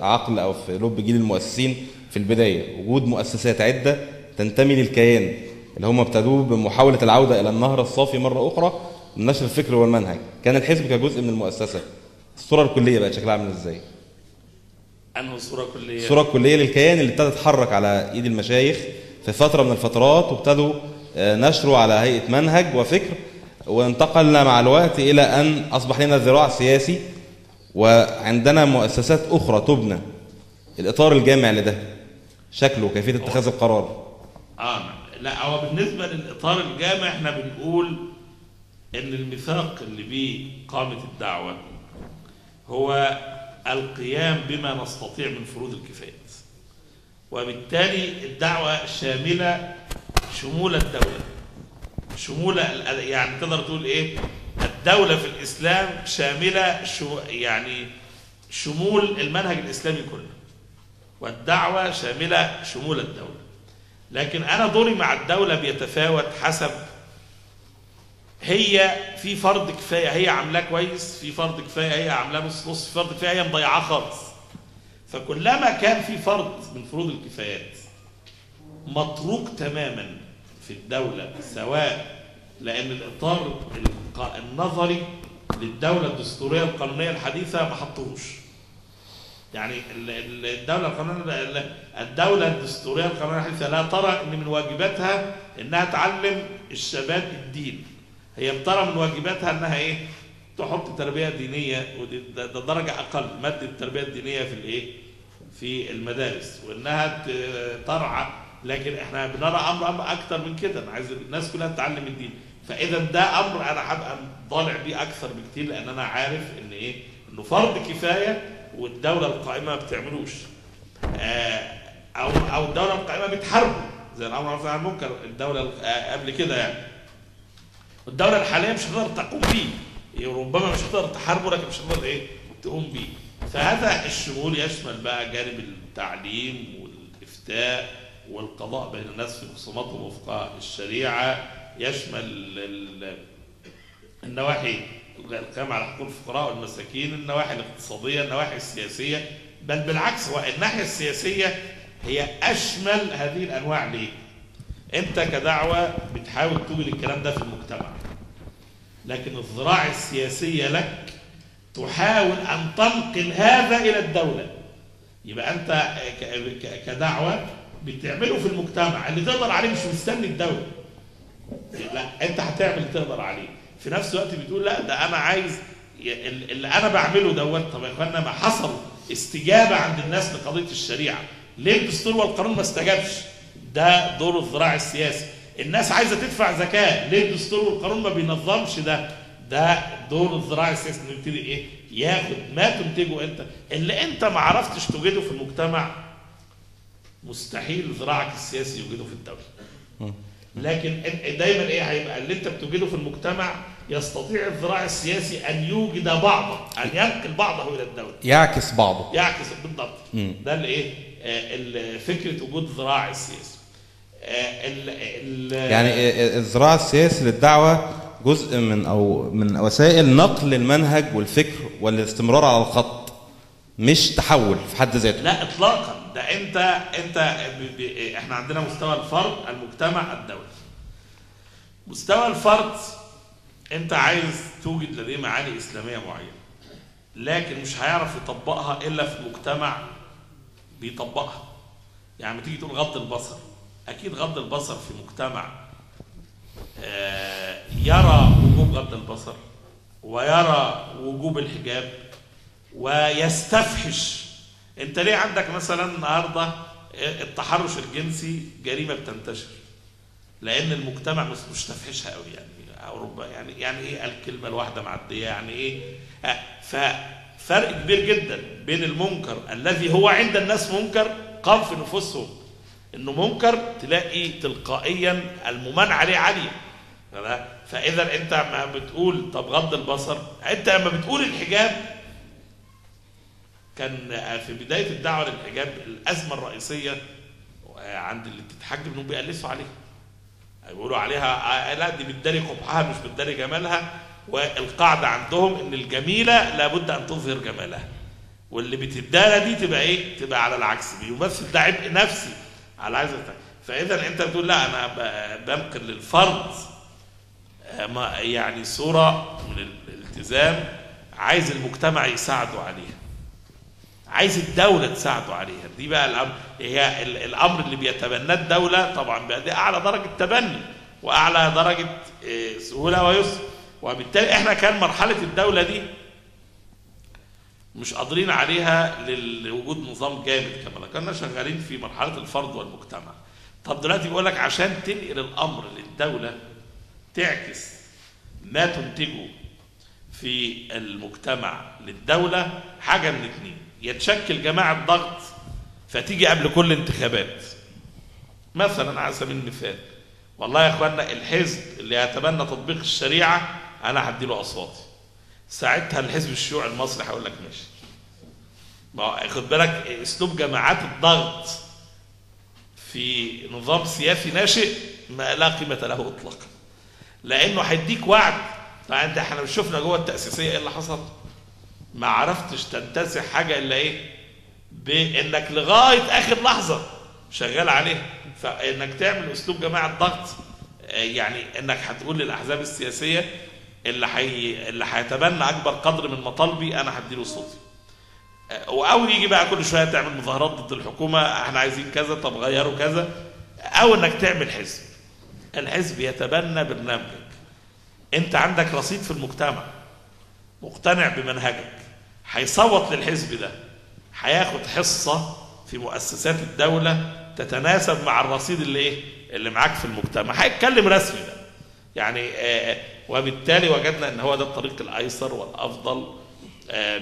عقل أو في لب جيل المؤسسين في البداية، وجود مؤسسات عدة تنتمي للكيان اللي هم ابتدوه بمحاولة العودة إلى النهر الصافي مرة أخرى من نشر الفكر والمنهج. كان الحزب كجزء من المؤسسة. الصورة الكلية بقى شكلها عامل إزاي؟ أنه الصورة الكلية؟ الصورة الكلية للكيان اللي ابتدى يتحرك على إيد المشايخ في فترة من الفترات، وابتدوا نشره على هيئة منهج وفكر، وانتقلنا مع الوقت إلى أن أصبح لنا ذراع سياسي وعندنا مؤسسات أخرى تبنى. الإطار الجامع لده شكله كيفية اتخاذ القرار. لا، هو بالنسبة للإطار الجامع احنا بنقول إن الميثاق اللي بيه قامت الدعوة هو القيام بما نستطيع من فروض الكفايات، وبالتالي الدعوة شاملة شمول الدولة، شمولة يعني تقدر تقول إيه؟ الدولة في الإسلام شاملة يعني شمول المنهج الإسلامي كله، والدعوة شاملة شمول الدولة. لكن أنا دوري مع الدولة بيتفاوت حسب هي في فرض كفاية هي عاملاه كويس، في فرض كفاية هي عاملاه نص نص، في فرض كفاية هي مضيعاه خالص. فكلما كان في فرض من فروض الكفايات متروك تماما في الدولة سواء، لأن الإطار النظري للدولة الدستورية القانونية الحديثة ما حطوش. يعني الدولة الدستورية القانونية الحديثة لا ترى أن من واجباتها أنها تعلم الشباب الدين، هي بترى من واجباتها أنها إيه؟ تحط تربية دينية، وده درجة أقل مادة التربية الدينية في الإيه؟ في المدارس، وأنها ترعى. لكن إحنا بنرى أمر أكتر من كده، أنا عايز الناس كلها تتعلم الدين. فإذا ده أمر أنا هبقى ضالع بيه أكثر بكتير، لأن أنا عارف إن إيه؟ إنه فرض كفاية والدولة القائمة ما بتعملوش، أو الدولة القائمة بتحاربه زي الأمر بتاع المنكر الدولة قبل كده يعني. والدولة الحالية مش هتقدر تقوم بيه، ربما مش هتقدر تحاربه لكن مش هتقدر إيه؟ تقوم بيه. فهذا الشمول يشمل بقى جانب التعليم والإفتاء والقضاء بين الناس في خصوماتهم وفق الشريعة، يشمل النواحي القيام على حقوق الفقراء والمساكين، النواحي الاقتصادية، النواحي السياسية. بل بالعكس، هو الناحية السياسية هي أشمل هذه الأنواع. ليه؟ أنت كدعوة بتحاول توجد الكلام ده في المجتمع، لكن الذراع السياسية لك تحاول أن تنقل هذا إلى الدولة. يبقى أنت كدعوة بتعمله في المجتمع، اللي تقدر عليه مش مستني الدولة، لا أنت هتعمل اللي تقدر عليه. في نفس الوقت بتقول لا ده انا عايز اللي انا بعمله دوت. طب يا اخوانا ما حصل استجابه عند الناس لقضيه الشريعه، ليه الدستور والقانون ما استجابش؟ ده دور الذراع السياسي. الناس عايزه تدفع زكاه، ليه الدستور والقانون ما بينظمش ده؟ ده دور الذراع السياسي، انه يبتدي ايه؟ ياخد ما تنتجه انت، اللي انت ما عرفتش توجده في المجتمع مستحيل ذراعك السياسي يوجده في الدوله. لكن دايما ايه هيبقى؟ اللي انت بتوجده في المجتمع يستطيع الذراع السياسي ان يوجد بعضه، ان ينقل بعضه الى الدوله، يعكس بعضه، يعكس بالضبط. ده اللي ايه فكره وجود الذراع السياسي. يعني الذراع السياسي للدعوه جزء من وسائل نقل المنهج والفكر والاستمرار على الخط، مش تحول في حد ذاته، لا اطلاقا. ده انت احنا عندنا مستوى الفرد، المجتمع، الدولة. مستوى الفرد انت عايز توجد لديه معاني اسلامية معينة، لكن مش هيعرف يطبقها الا في مجتمع بيطبقها. يعني لما تيجي تقول غض البصر، اكيد غض البصر في مجتمع يرى وجوب غض البصر ويرى وجوب الحجاب ويستفحش. انت ليه عندك مثلا النهارده التحرش الجنسي جريمه بتنتشر؟ لان المجتمع مش تفحشها قوي. يعني اوروبا يعني ايه الكلمه الواحده معديه؟ يعني ايه؟ ففرق كبير جدا بين المنكر الذي هو عند الناس منكر قام في نفوسهم انه منكر تلاقي تلقائيا الممانعه عليه عاليه. فاذا انت ما بتقول طب غض البصر، انت لما بتقول الحجاب، كان في بدايه الدعوه للحجاب الازمه الرئيسيه عند اللي بتتحجب انهم بيقلصوا عليها، بيقولوا عليها لا دي بتداري قبحها مش بتداري جمالها، والقاعده عندهم ان الجميله لابد ان تظهر جمالها، واللي بتدارى دي تبقى ايه؟ تبقى على العكس، بيمثل ده عبء نفسي على عايزه. فاذا انت بتقول لا انا بنقل للفرد يعني صوره من الالتزام عايز المجتمع يساعده عليها، عايز الدوله تساعده عليها. دي بقى الامر، هي الامر اللي بيتبناه الدوله طبعا بقى دي اعلى درجه تبني واعلى درجه سهوله ويسر. وبالتالي احنا كان مرحله الدوله دي مش قادرين عليها لوجود نظام جامد، كما كنا شغالين في مرحله الفرد والمجتمع. طب دلوقتي بيقول لك عشان تنقل الامر للدوله تعكس ما تنتجه في المجتمع للدوله، حاجه من اتنين: يتشكل جماعه ضغط فتيجي قبل كل انتخابات مثلا على سبيل المثال، والله يا اخوانا الحزب اللي يتبنى تطبيق الشريعه انا هديله اصواتي، ساعتها الحزب الشيوعي المصري هيقول لك ماشي. ما خد بالك اسلوب جماعات الضغط في نظام سياسي ناشئ ما لا قيمه له اطلاقا، لانه هيديك وعد. طبعا انت احنا مش شفنا جوه التاسيسيه ايه اللي حصل؟ ما عرفتش تنتزع حاجه الا ايه؟ بانك لغايه اخر لحظه شغال عليها. فانك تعمل اسلوب جماعه ضغط، يعني انك هتقول للاحزاب السياسيه اللي هيتبنى اكبر قدر من مطالبي انا هديله صوتي. او يجي بقى كل شويه تعمل مظاهرات ضد الحكومه، احنا عايزين كذا طب غيروا كذا. او انك تعمل حزب، الحزب يتبنى برنامجك، انت عندك رصيد في المجتمع مقتنع بمنهجك هيصوت للحزب ده، هياخد حصه في مؤسسات الدوله تتناسب مع الرصيد اللي ايه اللي معاك في المجتمع، هيتكلم رسمي ده يعني. وبالتالي وجدنا ان هو ده الطريق الايسر والافضل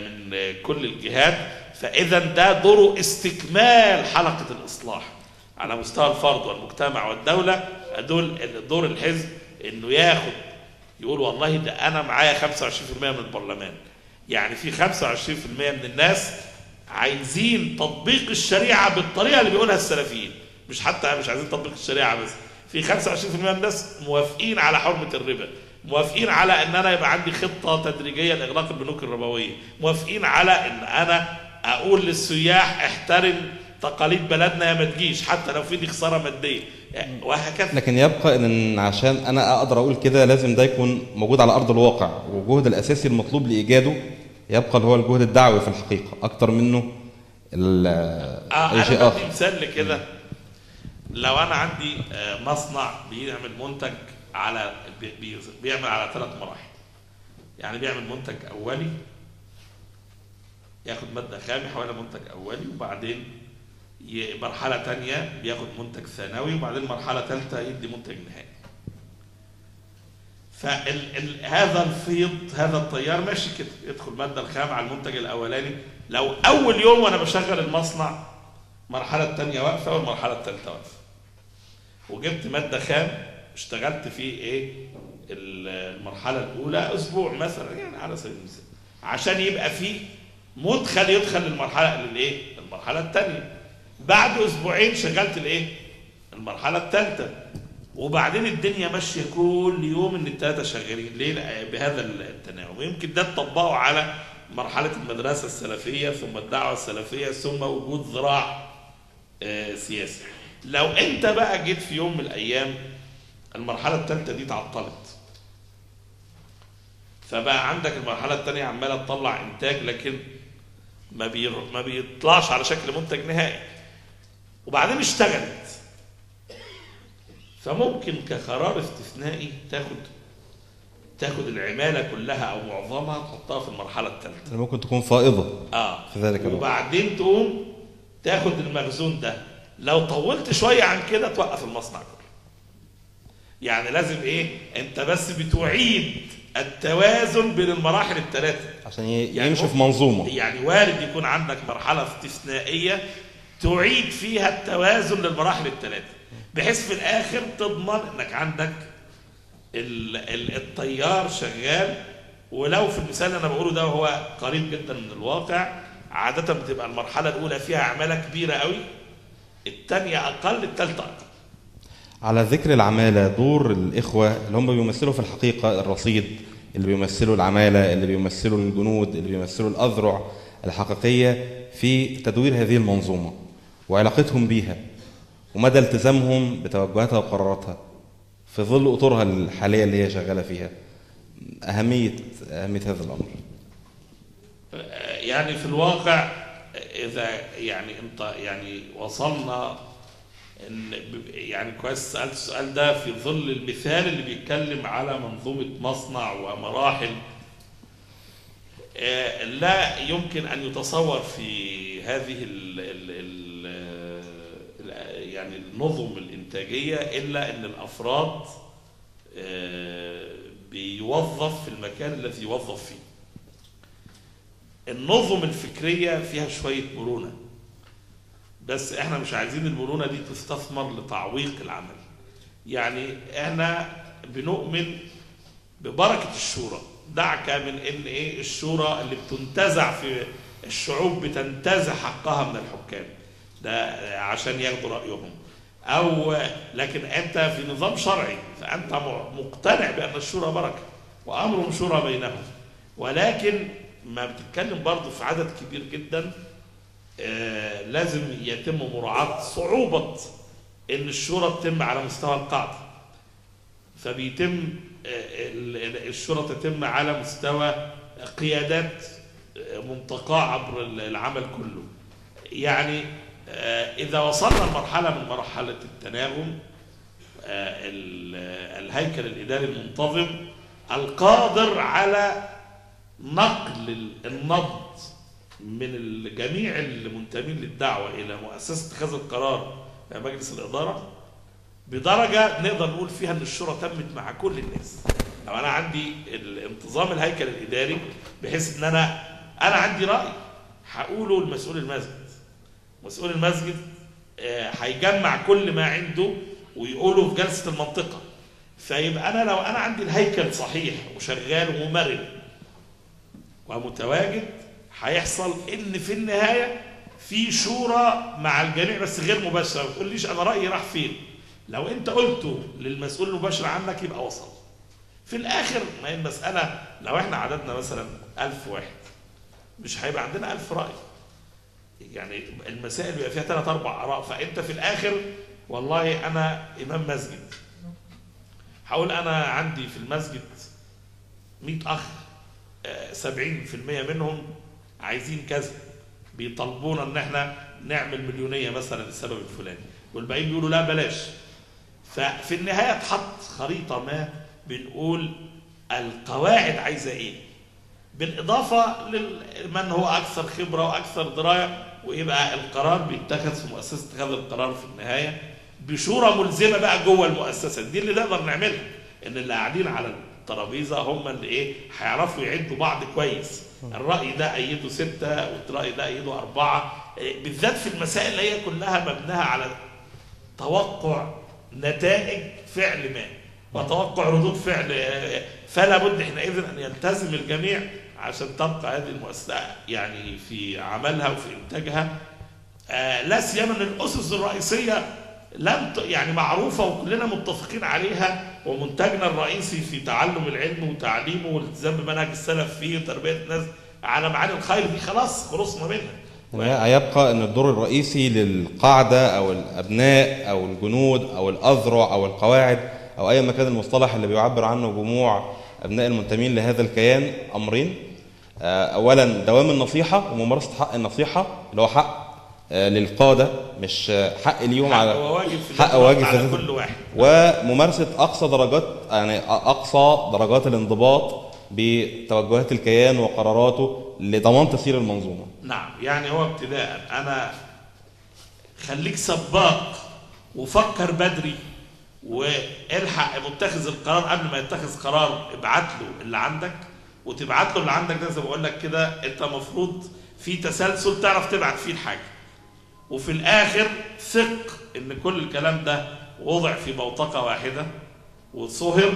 من كل الجهات. فاذا ده دوره استكمال حلقه الاصلاح على مستوى الفرد والمجتمع والدوله. دول دور الحزب انه ياخد، يقول والله ده انا معايا 25% من البرلمان، يعني في 25% من الناس عايزين تطبيق الشريعه بالطريقه اللي بيقولها السلفيين، مش حتى مش عايزين تطبيق الشريعه بس، في 25% من الناس موافقين على حرمه الربا، موافقين على ان انا يبقى عندي خطه تدريجيه لاغلاق البنوك الربويه، موافقين على ان انا اقول للسياح احترم تقاليد بلدنا يا ما تجيش حتى لو في دي خساره ماديه وهكذا. لكن يبقى ان عشان انا اقدر اقول كده لازم ده يكون موجود على ارض الواقع، والجهد الاساسي المطلوب لايجاده يبقى اللي هو الجهد الدعوي في الحقيقه اكتر منه اي شيء اخر. مثال لكده، لو انا عندي مصنع بيعمل منتج على بيعمل على ثلاث مراحل، يعني بيعمل منتج اولي ياخد ماده خام يحولها منتج اولي، وبعدين مرحله ثانيه بياخد منتج ثانوي، وبعدين مرحله ثالثه يدي منتج نهائي. فهذا الفيض هذا التيار ماشي كده، يدخل ماده الخام على المنتج الاولاني. لو اول يوم وانا بشغل المصنع المرحله الثانيه واقفه والمرحله الثالثه واقفه، وجبت ماده خام اشتغلت في ايه المرحله الاولى اسبوع مثلا يعني على سبيل المثال، عشان يبقى في مدخل يدخل للمرحله للايه المرحله الثانيه. بعد اسبوعين شغلت الايه المرحله الثالثه، وبعدين الدنيا ماشيه كل يوم ان الثلاثه شغالين ليه بهذا التناغم. يمكن ده تطبقه على مرحله المدرسه السلفيه ثم الدعوه السلفيه ثم وجود ذراع سياسي. لو انت بقى جيت في يوم من الايام المرحله الثالثه دي اتعطلت، فبقى عندك المرحله الثانيه عماله تطلع انتاج لكن ما بيطلعش على شكل منتج نهائي، وبعدين اشتغلت، فممكن كقرار استثنائي تاخد العماله كلها او معظمها تحطها في المرحله الثالثه، ممكن تكون فائضه في ذلك الوقت، وبعدين تقوم تاخد المخزون ده. لو طولت شويه عن كده توقف المصنع كله. يعني لازم ايه انت بس بتعيد التوازن بين المراحل الثلاثه عشان يمشوا في منظومه. يعني وارد يكون عندك مرحله استثنائيه تعيد فيها التوازن للمراحل الثلاثة، بحيث في الآخر تضمن إنك عندك التيار شغال. ولو في المثال اللي أنا بقوله ده هو قريب جدا من الواقع، عادة بتبقى المرحلة الأولى فيها عمالة كبيرة قوي، الثانية أقل، الثالثة أقل. على ذكر العمالة، دور الإخوة اللي هم بيمثلوا في الحقيقة الرصيد، اللي بيمثلوا العمالة، اللي بيمثلوا الجنود، اللي بيمثلوا الأذرع الحقيقية في تدوير هذه المنظومة وعلاقتهم بيها ومدى التزامهم بتوجهاتها وقراراتها في ظل أطورها الحالية اللي هي شغالة فيها، أهمية هذا الأمر. يعني في الواقع إذا يعني أنت يعني وصلنا يعني كويس سألت السؤال ده في ظل المثال اللي بيتكلم على منظومة مصنع ومراحل لا يمكن أن يتصور في هذه يعني النظم الإنتاجية إلا أن الأفراد بيوظف في المكان الذي يوظف فيه. النظم الفكرية فيها شوية مرونة، بس احنا مش عايزين المرونة دي تستثمر لتعويق العمل. يعني احنا بنؤمن ببركة الشورى، دعك من ان ايه الشورى اللي بتنتزع في الشعوب، بتنتزع حقها من الحكام ده عشان ياخدوا رأيهم، او لكن انت في نظام شرعي فانت مقتنع بان الشورى بركة وامرهم شورى بينهم، ولكن ما بتتكلم برضه في عدد كبير جدا لازم يتم مراعاة صعوبة ان الشورى تتم على مستوى القاعدة، فبيتم الشورى تتم على مستوى قيادات منتقاه عبر العمل كله. يعني اذا وصلنا لمرحلة من مرحلة التناغم، الهيكل الاداري المنتظم القادر على نقل النبض من جميع المنتمين للدعوة إلى مؤسسة اتخاذ القرار مجلس الإدارة بدرجة نقدر نقول فيها إن الشورى تمت مع كل الناس. لو أنا عندي الانتظام الهيكل الإداري بحيث إن أنا عندي رأي هقوله لمسؤول المسجد، مسؤول المسجد هيجمع كل ما عنده ويقوله في جلسة المنطقة، فيبقى أنا لو أنا عندي الهيكل صحيح وشغال ومرن ومتواجد هيحصل ان في النهايه في شورى مع الجميع بس غير مباشره، ما تقوليش انا رايي راح فين. لو انت قلته للمسؤول المباشر عنك يبقى وصل. في الاخر ما هي المساله، لو احنا عددنا مثلا 1000 واحد مش هيبقى عندنا 1000 راي، يعني المسائل بيبقى فيها 3-4 اراء، فانت في الاخر والله انا امام مسجد هقول انا عندي في المسجد 100 اخ 70% منهم عايزين كذا، بيطلبونا ان احنا نعمل مليونيه مثلا للسبب الفلاني، والباقيين بيقولوا لا بلاش. ففي النهايه اتحط خريطه ما بنقول القواعد عايزه ايه؟ بالاضافه لمن هو اكثر خبره واكثر درايه، ويبقى القرار بيتخذ في مؤسسه اتخاذ القرار في النهايه بشورى ملزمه بقى جوه المؤسسه، دي اللي نقدر نعملها، ان اللي قاعدين على الترابيزه هم اللي ايه؟ هيعرفوا يعدوا بعض كويس. الرأي ده أيده 6 والرأي ده أيده 4، بالذات في المسائل اللي هي كلها مبناها على توقع نتائج فعل ما وتوقع ردود فعل، فلا بد حينئذ أن يلتزم الجميع عشان تبقى هذه المؤسسة يعني في عملها وفي إنتاجها، لا سيما أن الأسس الرئيسية لم يعني معروفة وكلنا متفقين عليها، ومنتجنا الرئيسي في تعلم العلم وتعليمه والالتزام بمنهج السلف فيه وتربية الناس على معاني الخير دي خلاص خلصنا منها. يبقى ان الدور الرئيسي للقاعدة او الابناء او الجنود او الاذرع او القواعد او اي مكان المصطلح اللي بيعبر عنه جموع ابناء المنتمين لهذا الكيان امرين: اولا دوام النصيحة وممارسة حق النصيحة اللي هو حق للقادة، مش حق اليوم على حق واجب على كل واحد، وممارسة أقصى درجات الانضباط بتوجهات الكيان وقراراته لضمان تسيير المنظومة. نعم، يعني هو ابتداء أنا خليك سباق وفكر بدري والحق متخذ القرار قبل ما يتخذ قرار، ابعت له اللي عندك وتبعت له اللي عندك، ده زي ما بقول لك كده أنت المفروض في تسلسل تعرف تبعت فيه الحاجة. وفي الآخر ثق إن كل الكلام ده وضع في بوتقة واحدة وصهر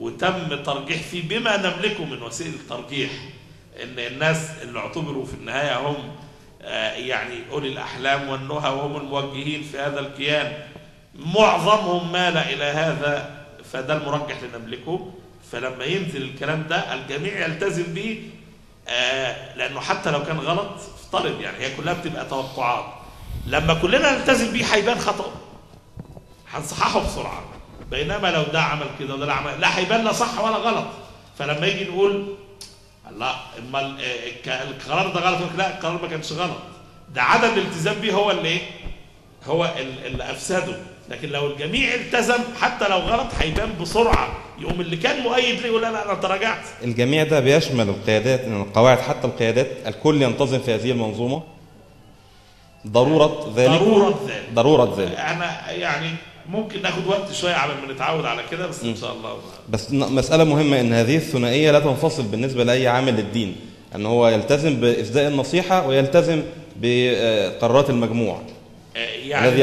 وتم ترجيح فيه بما نملكه من وسائل الترجيح، إن الناس اللي اعتبروا في النهاية هم يعني أولي الأحلام والنهى وهم الموجهين في هذا الكيان معظمهم مال إلى هذا، فده المرجح لنملكه. فلما ينزل الكلام ده الجميع يلتزم به، لأنه حتى لو كان غلط افترض يعني هي كلها بتبقى توقعات، لما كلنا نلتزم بيه هيبان خطأ هنصححه بسرعة، بينما لو ده عمل كده وده عمل لا هيبان لا صح ولا غلط. فلما يجي نقول لا اما القرار ده غلط، لا القرار ما كانش غلط، ده عدم الالتزام بيه هو اللي هو اللي افسده. لكن لو الجميع التزم حتى لو غلط هيبان بسرعه، يقوم اللي كان مؤيد ليه يقول لا انا تراجعت. الجميع ده بيشمل القيادات، القواعد حتى القيادات، الكل ينتظم في هذه المنظومه ضروره ذلك ضروره ذلك. انا يعني ممكن ناخد وقت شويه على ما نتعود على كده، بس ان شاء الله. بس مساله مهمه ان هذه الثنائيه لا تنفصل بالنسبه لاي عامل للدين، ان هو يلتزم باسداء النصيحه ويلتزم بقرارات المجموعه. يعني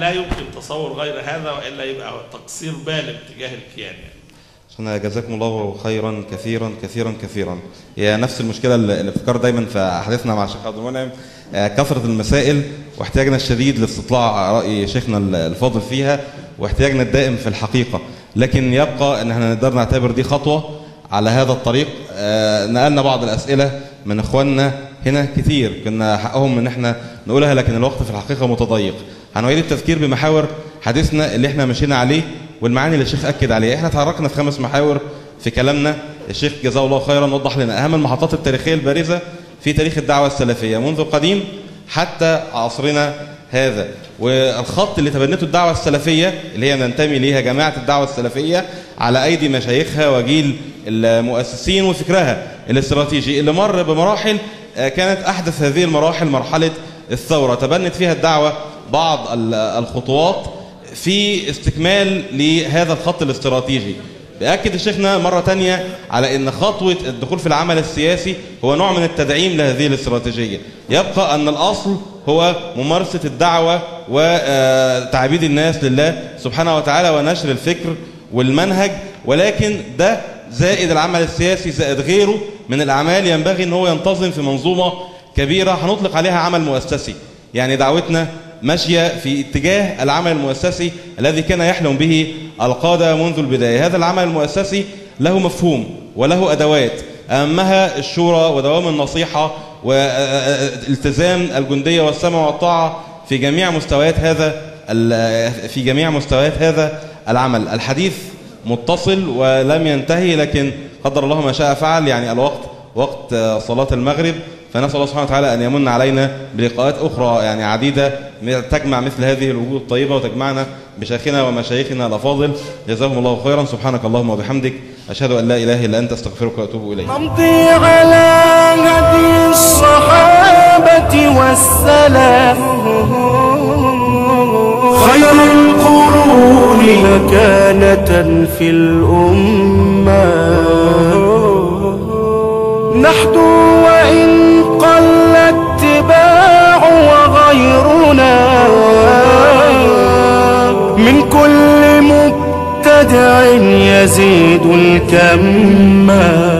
لا يمكن تصور غير هذا والا يبقى تقصير بال تجاه الكيان. يعني جزاكم الله خيرا كثيرا كثيرا كثيرا. هي نفس المشكله اللي بتكرر دايما في احاديثنا مع الشيخ عبد المنعم، كثره المسائل واحتياجنا الشديد لاستطلاع راي شيخنا الفاضل فيها واحتياجنا الدائم في الحقيقه، لكن يبقى ان احنا نقدر نعتبر دي خطوه على هذا الطريق. نقلنا بعض الاسئله من اخواننا هنا كثير كنا حقهم ان احنا نقولها، لكن الوقت في الحقيقه متضيق. هنعيد التفكير بمحاور حديثنا اللي احنا مشينا عليه والمعاني اللي الشيخ اكد عليها. احنا تعرقنا في 5 محاور في كلامنا. الشيخ جزاه الله خيرا وضح لنا اهم المحطات التاريخيه البارزه في تاريخ الدعوه السلفيه منذ قديم حتى عصرنا هذا، والخط اللي تبنته الدعوه السلفيه اللي هي ننتمي ليها جماعه الدعوه السلفيه على ايدي مشايخها وجيل المؤسسين وفكرها الاستراتيجي اللي مر بمراحل كانت احدث هذه المراحل مرحله الثوره، تبنت فيها الدعوه بعض الخطوات في استكمال لهذا الخط الاستراتيجي. بأكد الشيخنا مرة تانية على أن خطوة الدخول في العمل السياسي هو نوع من التدعيم لهذه الاستراتيجية. يبقى أن الأصل هو ممارسة الدعوة وتعبيد الناس لله سبحانه وتعالى ونشر الفكر والمنهج، ولكن ده زائد العمل السياسي زائد غيره من الأعمال ينبغي أن هو ينتظم في منظومة كبيرة هنطلق عليها عمل مؤسسي. يعني دعوتنا ماشية في اتجاه العمل المؤسسي الذي كان يحلم به القادة منذ البداية. هذا العمل المؤسسي له مفهوم وله أدوات، أهمها الشورى ودوام النصيحة والتزام الجندية والسمع والطاعة في جميع مستويات هذا العمل. الحديث متصل ولم ينتهي، لكن قدر الله ما شاء فعل. يعني الوقت وقت صلاة المغرب، فنسأل الله سبحانه وتعالى أن يمن علينا بلقاءات أخرى يعني عديدة تجمع مثل هذه الوجوه الطيبة وتجمعنا بشيخنا ومشايخنا الأفاضل. جزاهم الله خيرا. سبحانك اللهم وبحمدك، أشهد أن لا إله إلا أنت، أستغفرك وأتوب إليك. نمضي على هدي الصحابة والسلام، خير القرون مكانة في الأمة، نحدو وإن قل اتباع وغيرنا من كل مبتدع يزيد الكم.